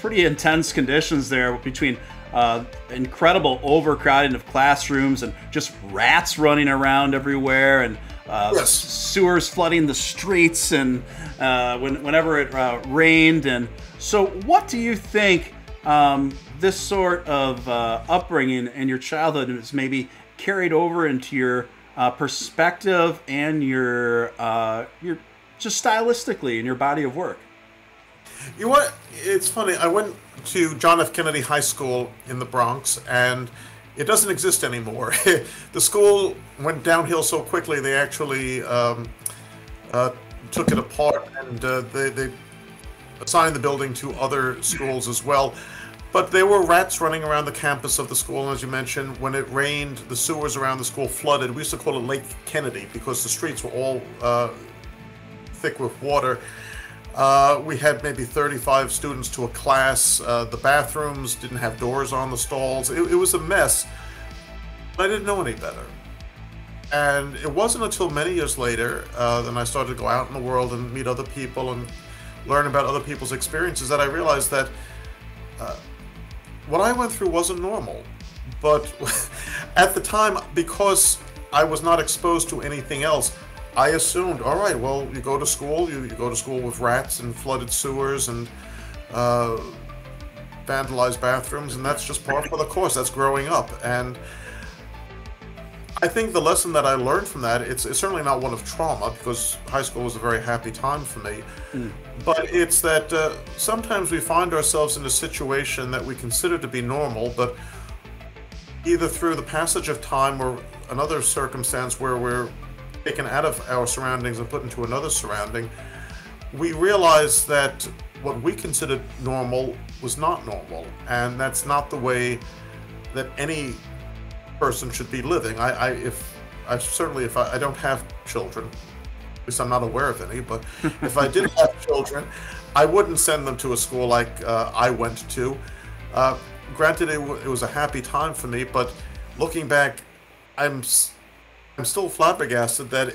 pretty intense conditions there between uh, incredible overcrowding of classrooms and just rats running around everywhere and. Uh, yes. Sewers flooding the streets, and uh, when, whenever it uh, rained. And so what do you think um, this sort of uh, upbringing and your childhood is maybe carried over into your uh, perspective and your, uh, your just stylistically in your body of work? You know what? It's funny. I went to John F. Kennedy High School in the Bronx, and it doesn't exist anymore. The school went downhill so quickly they actually um, uh, took it apart, and uh, they, they assigned the building to other schools as well. But there were rats running around the campus of the school, and as you mentioned, when it rained, the sewers around the school flooded. We used to call it Lake Kennedy because the streets were all uh, thick with water. Uh, we had maybe thirty-five students to a class. Uh, the bathrooms didn't have doors on the stalls. It, it was a mess. But I didn't know any better. And it wasn't until many years later uh, that I started to go out in the world and meet other people and learn about other people's experiences that I realized that uh, what I went through wasn't normal. But at the time, because I was not exposed to anything else, I assumed, all right, well, you go to school, you, you go to school with rats and flooded sewers and uh, vandalized bathrooms, and that's just part of the course. That's growing up. And I think the lesson that I learned from that, it's, it's certainly not one of trauma, because high school was a very happy time for me, mm. but it's that uh, sometimes we find ourselves in a situation that we consider to be normal, but either through the passage of time or another circumstance where we're taken out of our surroundings and put into another surrounding, we realize that what we considered normal was not normal, and that's not the way that any person should be living. I, I if I certainly if I, I don't have children, at least I'm not aware of any. But if I did have children, I wouldn't send them to a school like uh, I went to. Uh, granted, it, w it was a happy time for me, but looking back, I'm. I'm still flabbergasted that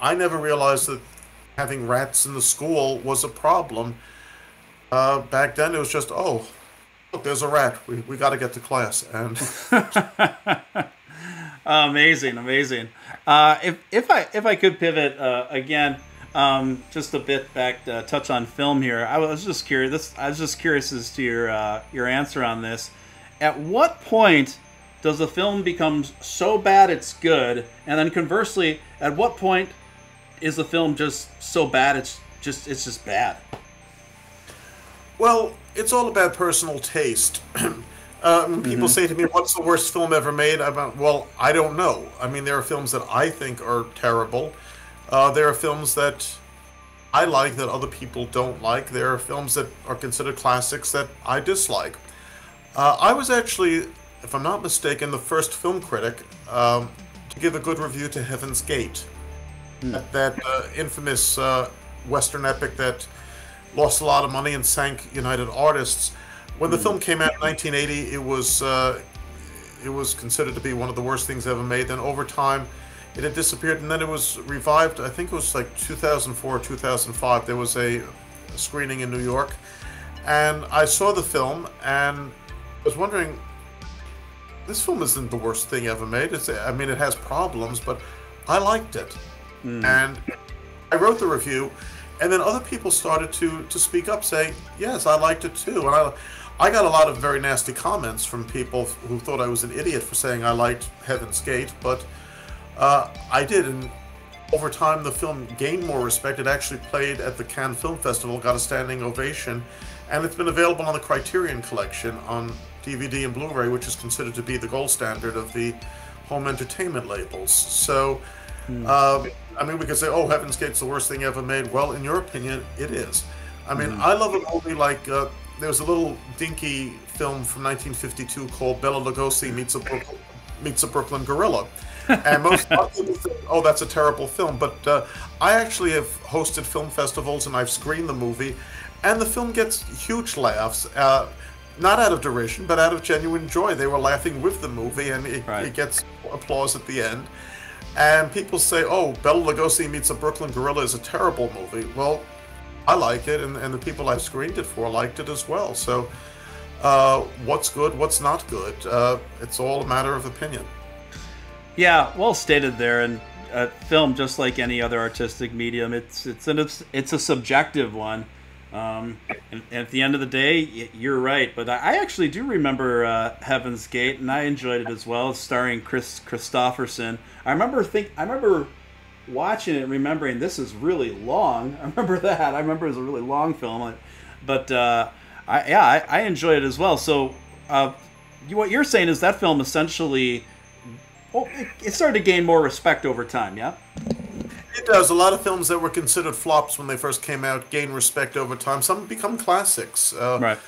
I never realized that having rats in the school was a problem. Uh, back then, it was just, oh, look, there's a rat. We, we got to get to class. And amazing, amazing. Uh, if if I if I could pivot uh, again, um, just a bit back, to touch on film here. I was just curious. This, I was just curious as to your uh, your answer on this. At what point does the film become so bad it's good? And then conversely, at what point is the film just so bad it's just it's just bad? Well, it's all about personal taste. um, mm-hmm. People say to me, what's the worst film ever made? I'm, well, I don't know. I mean, there are films that I think are terrible. Uh, there are films that I like that other people don't like. There are films that are considered classics that I dislike. Uh, I was actually, if I'm not mistaken, the first film critic um, to give a good review to Heaven's Gate, mm. that uh, infamous uh, Western epic that lost a lot of money and sank United Artists. When the mm. film came out in nineteen eighty, it was uh, it was considered to be one of the worst things ever made. Then over time, it had disappeared, and then it was revived. I think it was like two thousand four, two thousand five. There was a screening in New York, and I saw the film, and I was wondering, this film isn't the worst thing ever made. It's, I mean, it has problems, but I liked it. Mm. And I wrote the review, and then other people started to to speak up, saying, yes, I liked it too. And I, I got a lot of very nasty comments from people who thought I was an idiot for saying I liked Heaven's Gate, but uh, I did. And over time, the film gained more respect. It actually played at the Cannes Film Festival, got a standing ovation, and it's been available on the Criterion Collection on D V D and Blu-ray, which is considered to be the gold standard of the home entertainment labels. So, mm. uh, I mean, we could say, oh, Heaven's Gate's the worst thing ever made. Well, in your opinion, it is. I mean, mm. I love a movie like, uh, there was a little dinky film from nineteen fifty-two called Bela Lugosi Meets a Brooklyn, meets a Brooklyn Gorilla. And most people think, oh, that's a terrible film. But uh, I actually have hosted film festivals, and I've screened the movie, and the film gets huge laughs. Uh, Not out of derision, but out of genuine joy. They were laughing with the movie, and it, right. it gets applause at the end. And people say, oh, Bela Lugosi Meets a Brooklyn Gorilla is a terrible movie. Well, I like it, and, and the people I screened it for liked it as well. So uh, what's good, what's not good? Uh, it's all a matter of opinion. Yeah, well stated there. And uh, film, just like any other artistic medium, it's, it's, an, it's a subjective one. Um, and at the end of the day, you're right. But I actually do remember uh, Heaven's Gate, and I enjoyed it as well, starring Chris Christopherson. I remember think I remember watching it, and remembering this is really long. I remember that. I remember it was a really long film, but uh, I, yeah, I, I enjoyed it as well. So uh, you, what you're saying is that film essentially, well, it, it started to gain more respect over time. Yeah. It does. A lot of films that were considered flops when they first came out gain respect over time. Some become classics. Uh, right.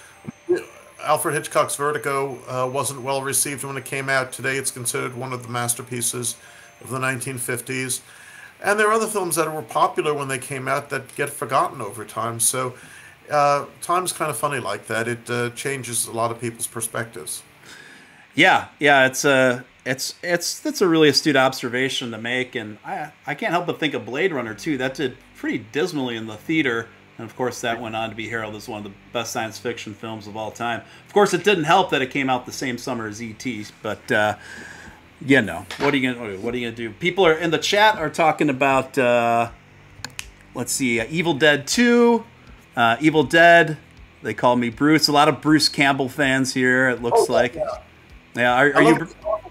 Alfred Hitchcock's Vertigo uh, wasn't well received when it came out. Today it's considered one of the masterpieces of the nineteen fifties. And there are other films that were popular when they came out that get forgotten over time. So uh, time's kind of funny like that. It uh, changes a lot of people's perspectives. Yeah, yeah, it's a it's it's that's a really astute observation to make, and I I can't help but think of Blade Runner too. That did pretty dismally in the theater, and of course that went on to be heralded as one of the best science fiction films of all time. Of course, it didn't help that it came out the same summer as E T, but uh, you know, what are you gonna what are you gonna do? People are in the chat are talking about uh, let's see, uh, Evil Dead two, uh, Evil Dead. They call me Bruce. A lot of Bruce Campbell fans here. It looks oh, like. Yeah. Yeah, are, are you?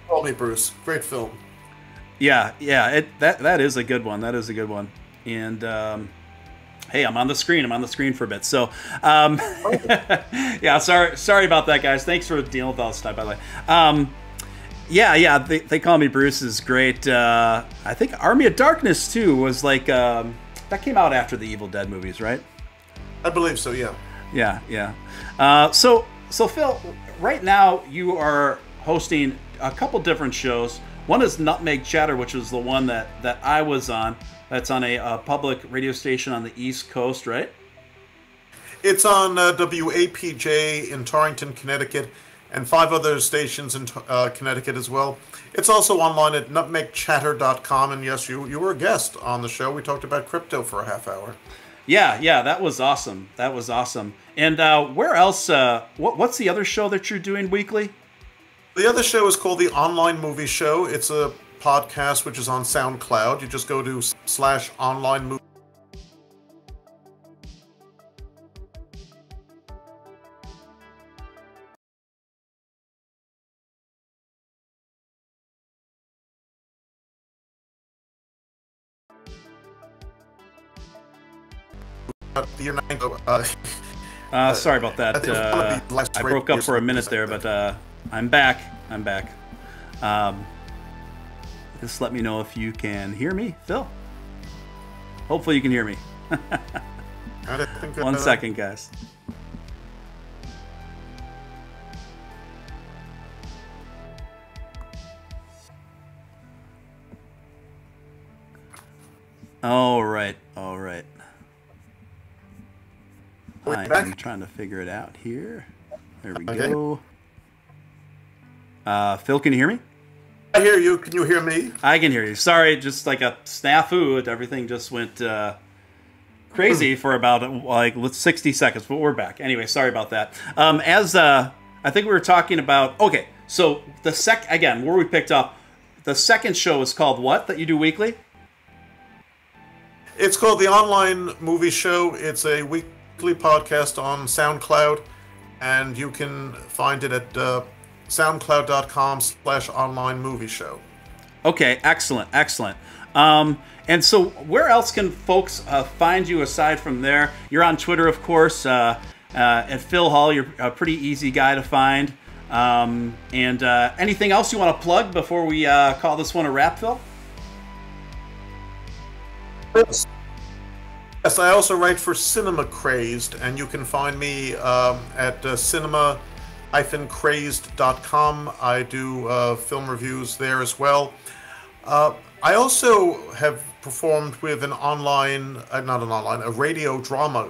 Call Me Bruce, great film. Yeah, yeah, it that that is a good one. That is a good one. And um, hey, I'm on the screen. I'm on the screen for a bit. So, um, yeah, sorry, sorry about that, guys. Thanks for dealing with all this time, by the way. Um, yeah, yeah, they, they Call Me Bruce is great. Uh, I think Army of Darkness too was like um, that came out after the Evil Dead movies, right? I believe so. Yeah. Yeah, yeah. Uh, so, so Phil, right now you are hosting a couple different shows. One is Nutmeg Chatter, which is the one that that I was on. That's on a uh, public radio station on the East Coast, right? It's on uh, W A P J in Torrington, Connecticut, and five other stations in uh, Connecticut as well. It's also online at nutmeg chatter dot com, and yes, you you were a guest on the show. We talked about crypto for a half hour. Yeah, yeah, that was awesome. That was awesome. And uh, where else, uh, what, what's the other show that you're doing weekly? The other show is called The Online Movie Show. It's a podcast which is on SoundCloud. You just go to slash online movie. Uh, you're not gonna go, uh, uh, sorry about that. Uh, I broke up for a minute there, but uh, I'm back. I'm back. Um, just let me know if you can hear me, Phil. Hopefully you can hear me. One second, guys. All right, all right. I am trying to figure it out here. There we okay. go. Uh, Phil, can you hear me? I hear you. Can you hear me? I can hear you. Sorry, just like a snafu. Everything just went uh, crazy for about like sixty seconds, but we're back. Anyway, sorry about that. Um, as uh, I think we were talking about, okay, so the sec, again, where we picked up, the second show is called what that you do weekly? It's called The Online Movie Show. It's a week. podcast on SoundCloud, and you can find it at uh, soundcloud dot com slash online movie show. Okay, excellent, excellent. Um, and so where else can folks uh, find you aside from there? You're on Twitter, of course, uh, uh, at Phil Hall. You're a pretty easy guy to find. Um, and uh, anything else you want to plug before we uh, call this one a wrap, Phil? Yes. Yes, I also write for Cinema Crazed, and you can find me um, at uh, cinema dash crazed dot com. I do uh, film reviews there as well. Uh, I also have performed with an online, uh, not an online, a radio drama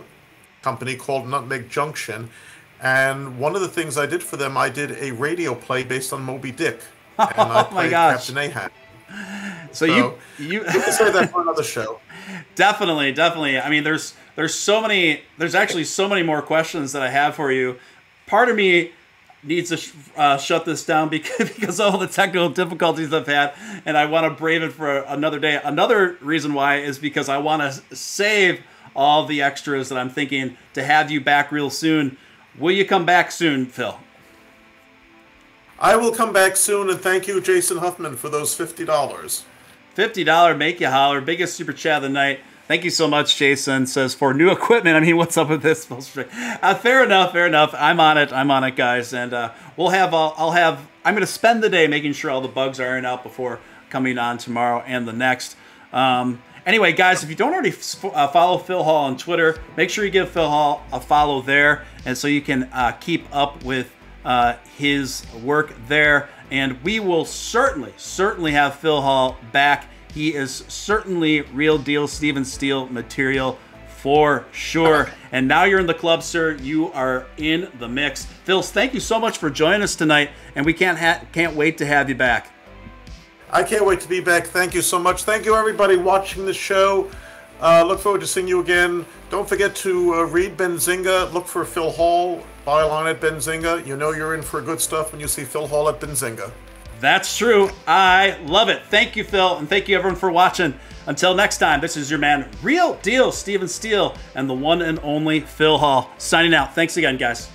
company called Nutmeg Junction. And one of the things I did for them, I did a radio play based on Moby Dick. And oh I my gosh. Captain Ahab. So, so you you can say that for another show. Definitely, definitely. I mean, there's there's so many. There's actually so many more questions that I have for you. Part of me needs to sh uh, shut this down because because of all the technical difficulties I've had, and I want to brave it for another day. Another reason why is because I want to save all the extras that I'm thinking to have you back real soon. Will you come back soon, Phil? I will come back soon, and thank you, Jason Huffman, for those fifty dollars. fifty dollars, make you holler. Biggest super chat of the night. Thank you so much, Jason. Says, for new equipment. I mean, what's up with this? Uh, fair enough, fair enough. I'm on it. I'm on it, guys. And uh, we'll have, all, I'll have, I'm going to spend the day making sure all the bugs are ironed out before coming on tomorrow and the next. Um, anyway, guys, if you don't already f uh, follow Phil Hall on Twitter, make sure you give Phil Hall a follow there. And so you can uh, keep up with Uh, his work there, and we will certainly, certainly have Phil Hall back. He is certainly real deal Steven Steele material for sure. And now you're in the club, sir. You are in the mix. Phil, thank you so much for joining us tonight, and we can't ha can't wait to have you back. I can't wait to be back. Thank you so much. Thank you, everybody watching the show. Uh, look forward to seeing you again. Don't forget to uh, read Benzinga. Look for Phil Hall. Buy a line at Benzinga. You know you're in for good stuff when you see Phil Hall at Benzinga. That's true. I love it. Thank you, Phil, and thank you, everyone, for watching. Until next time, this is your man, Real Deal Steven Steele, and the one and only Phil Hall. Signing out. Thanks again, guys.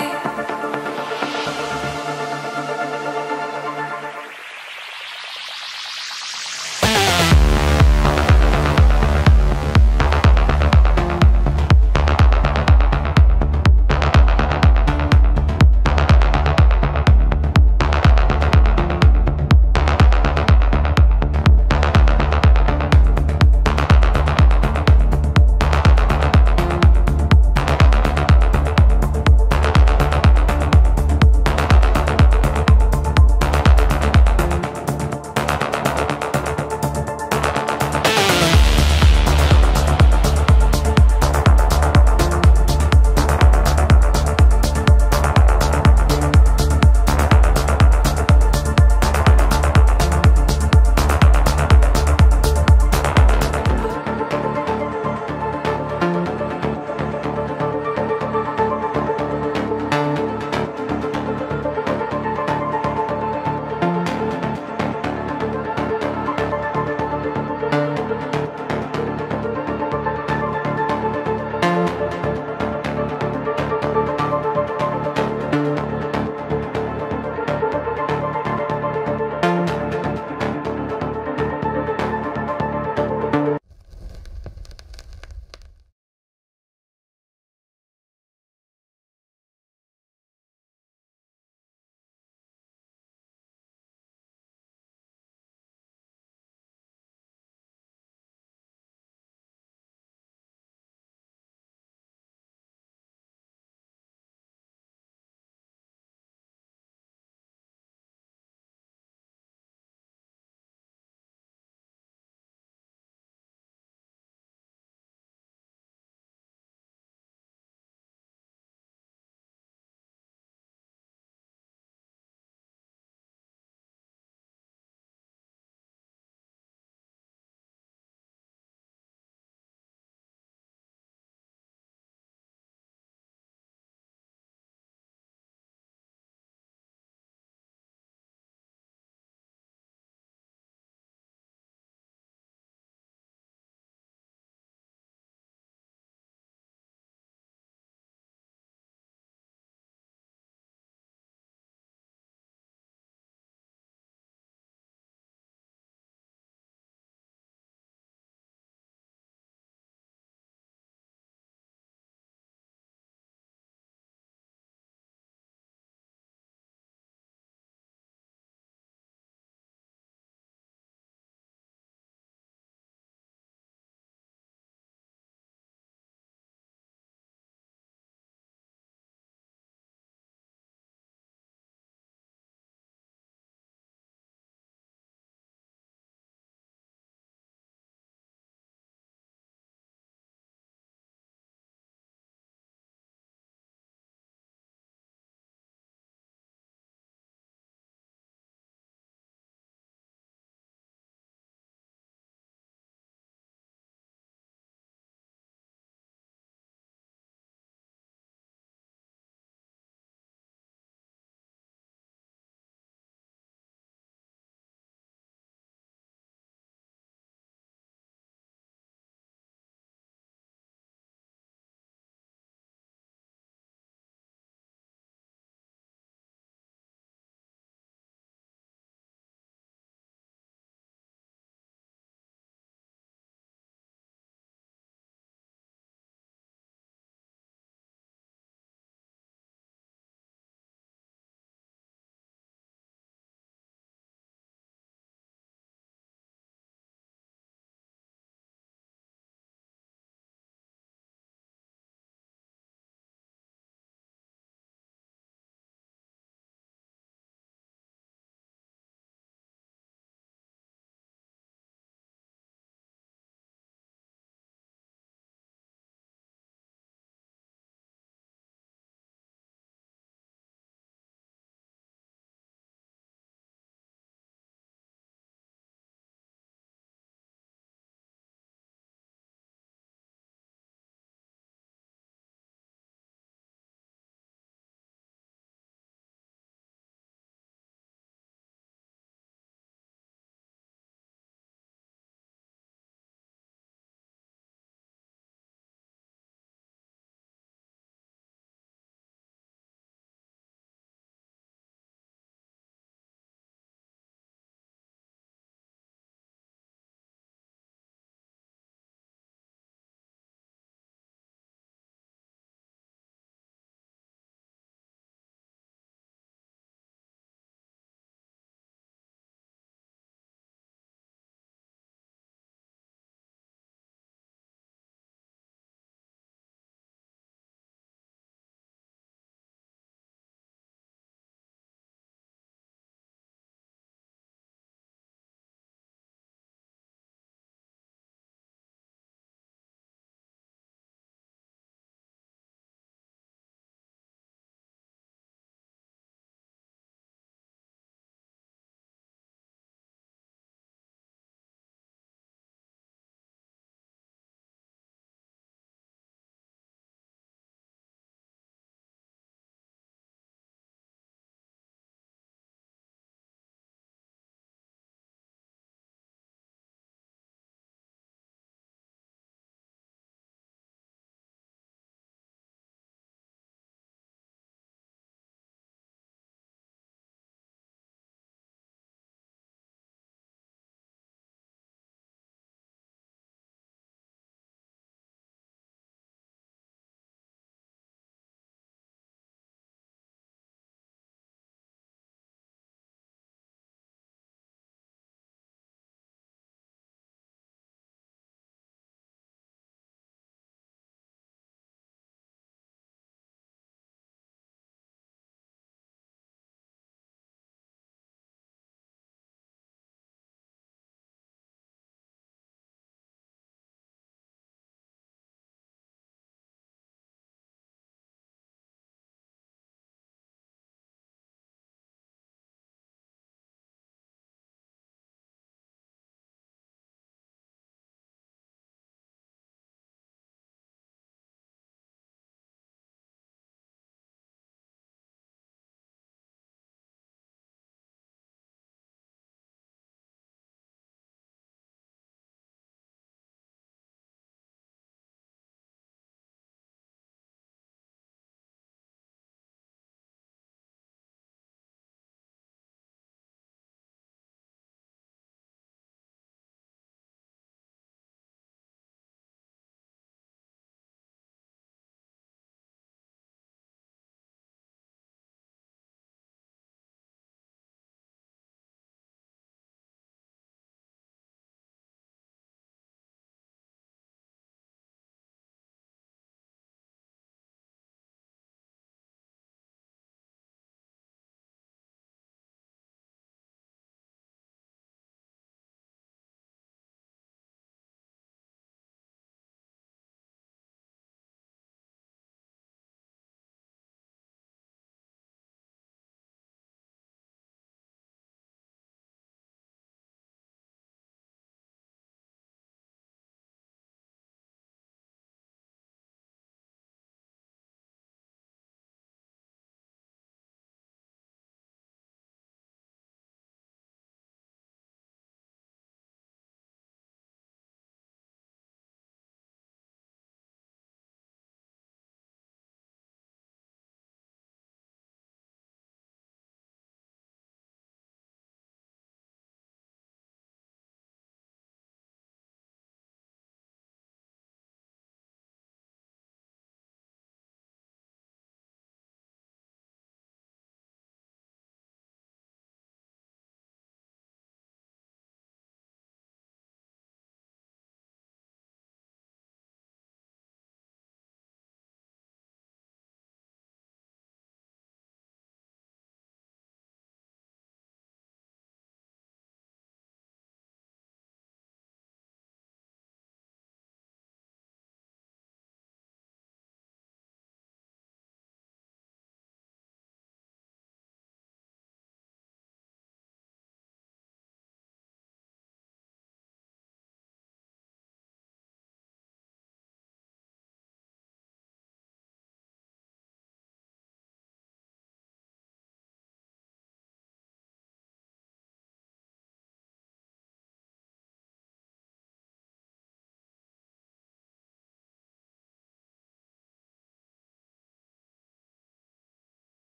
Bye.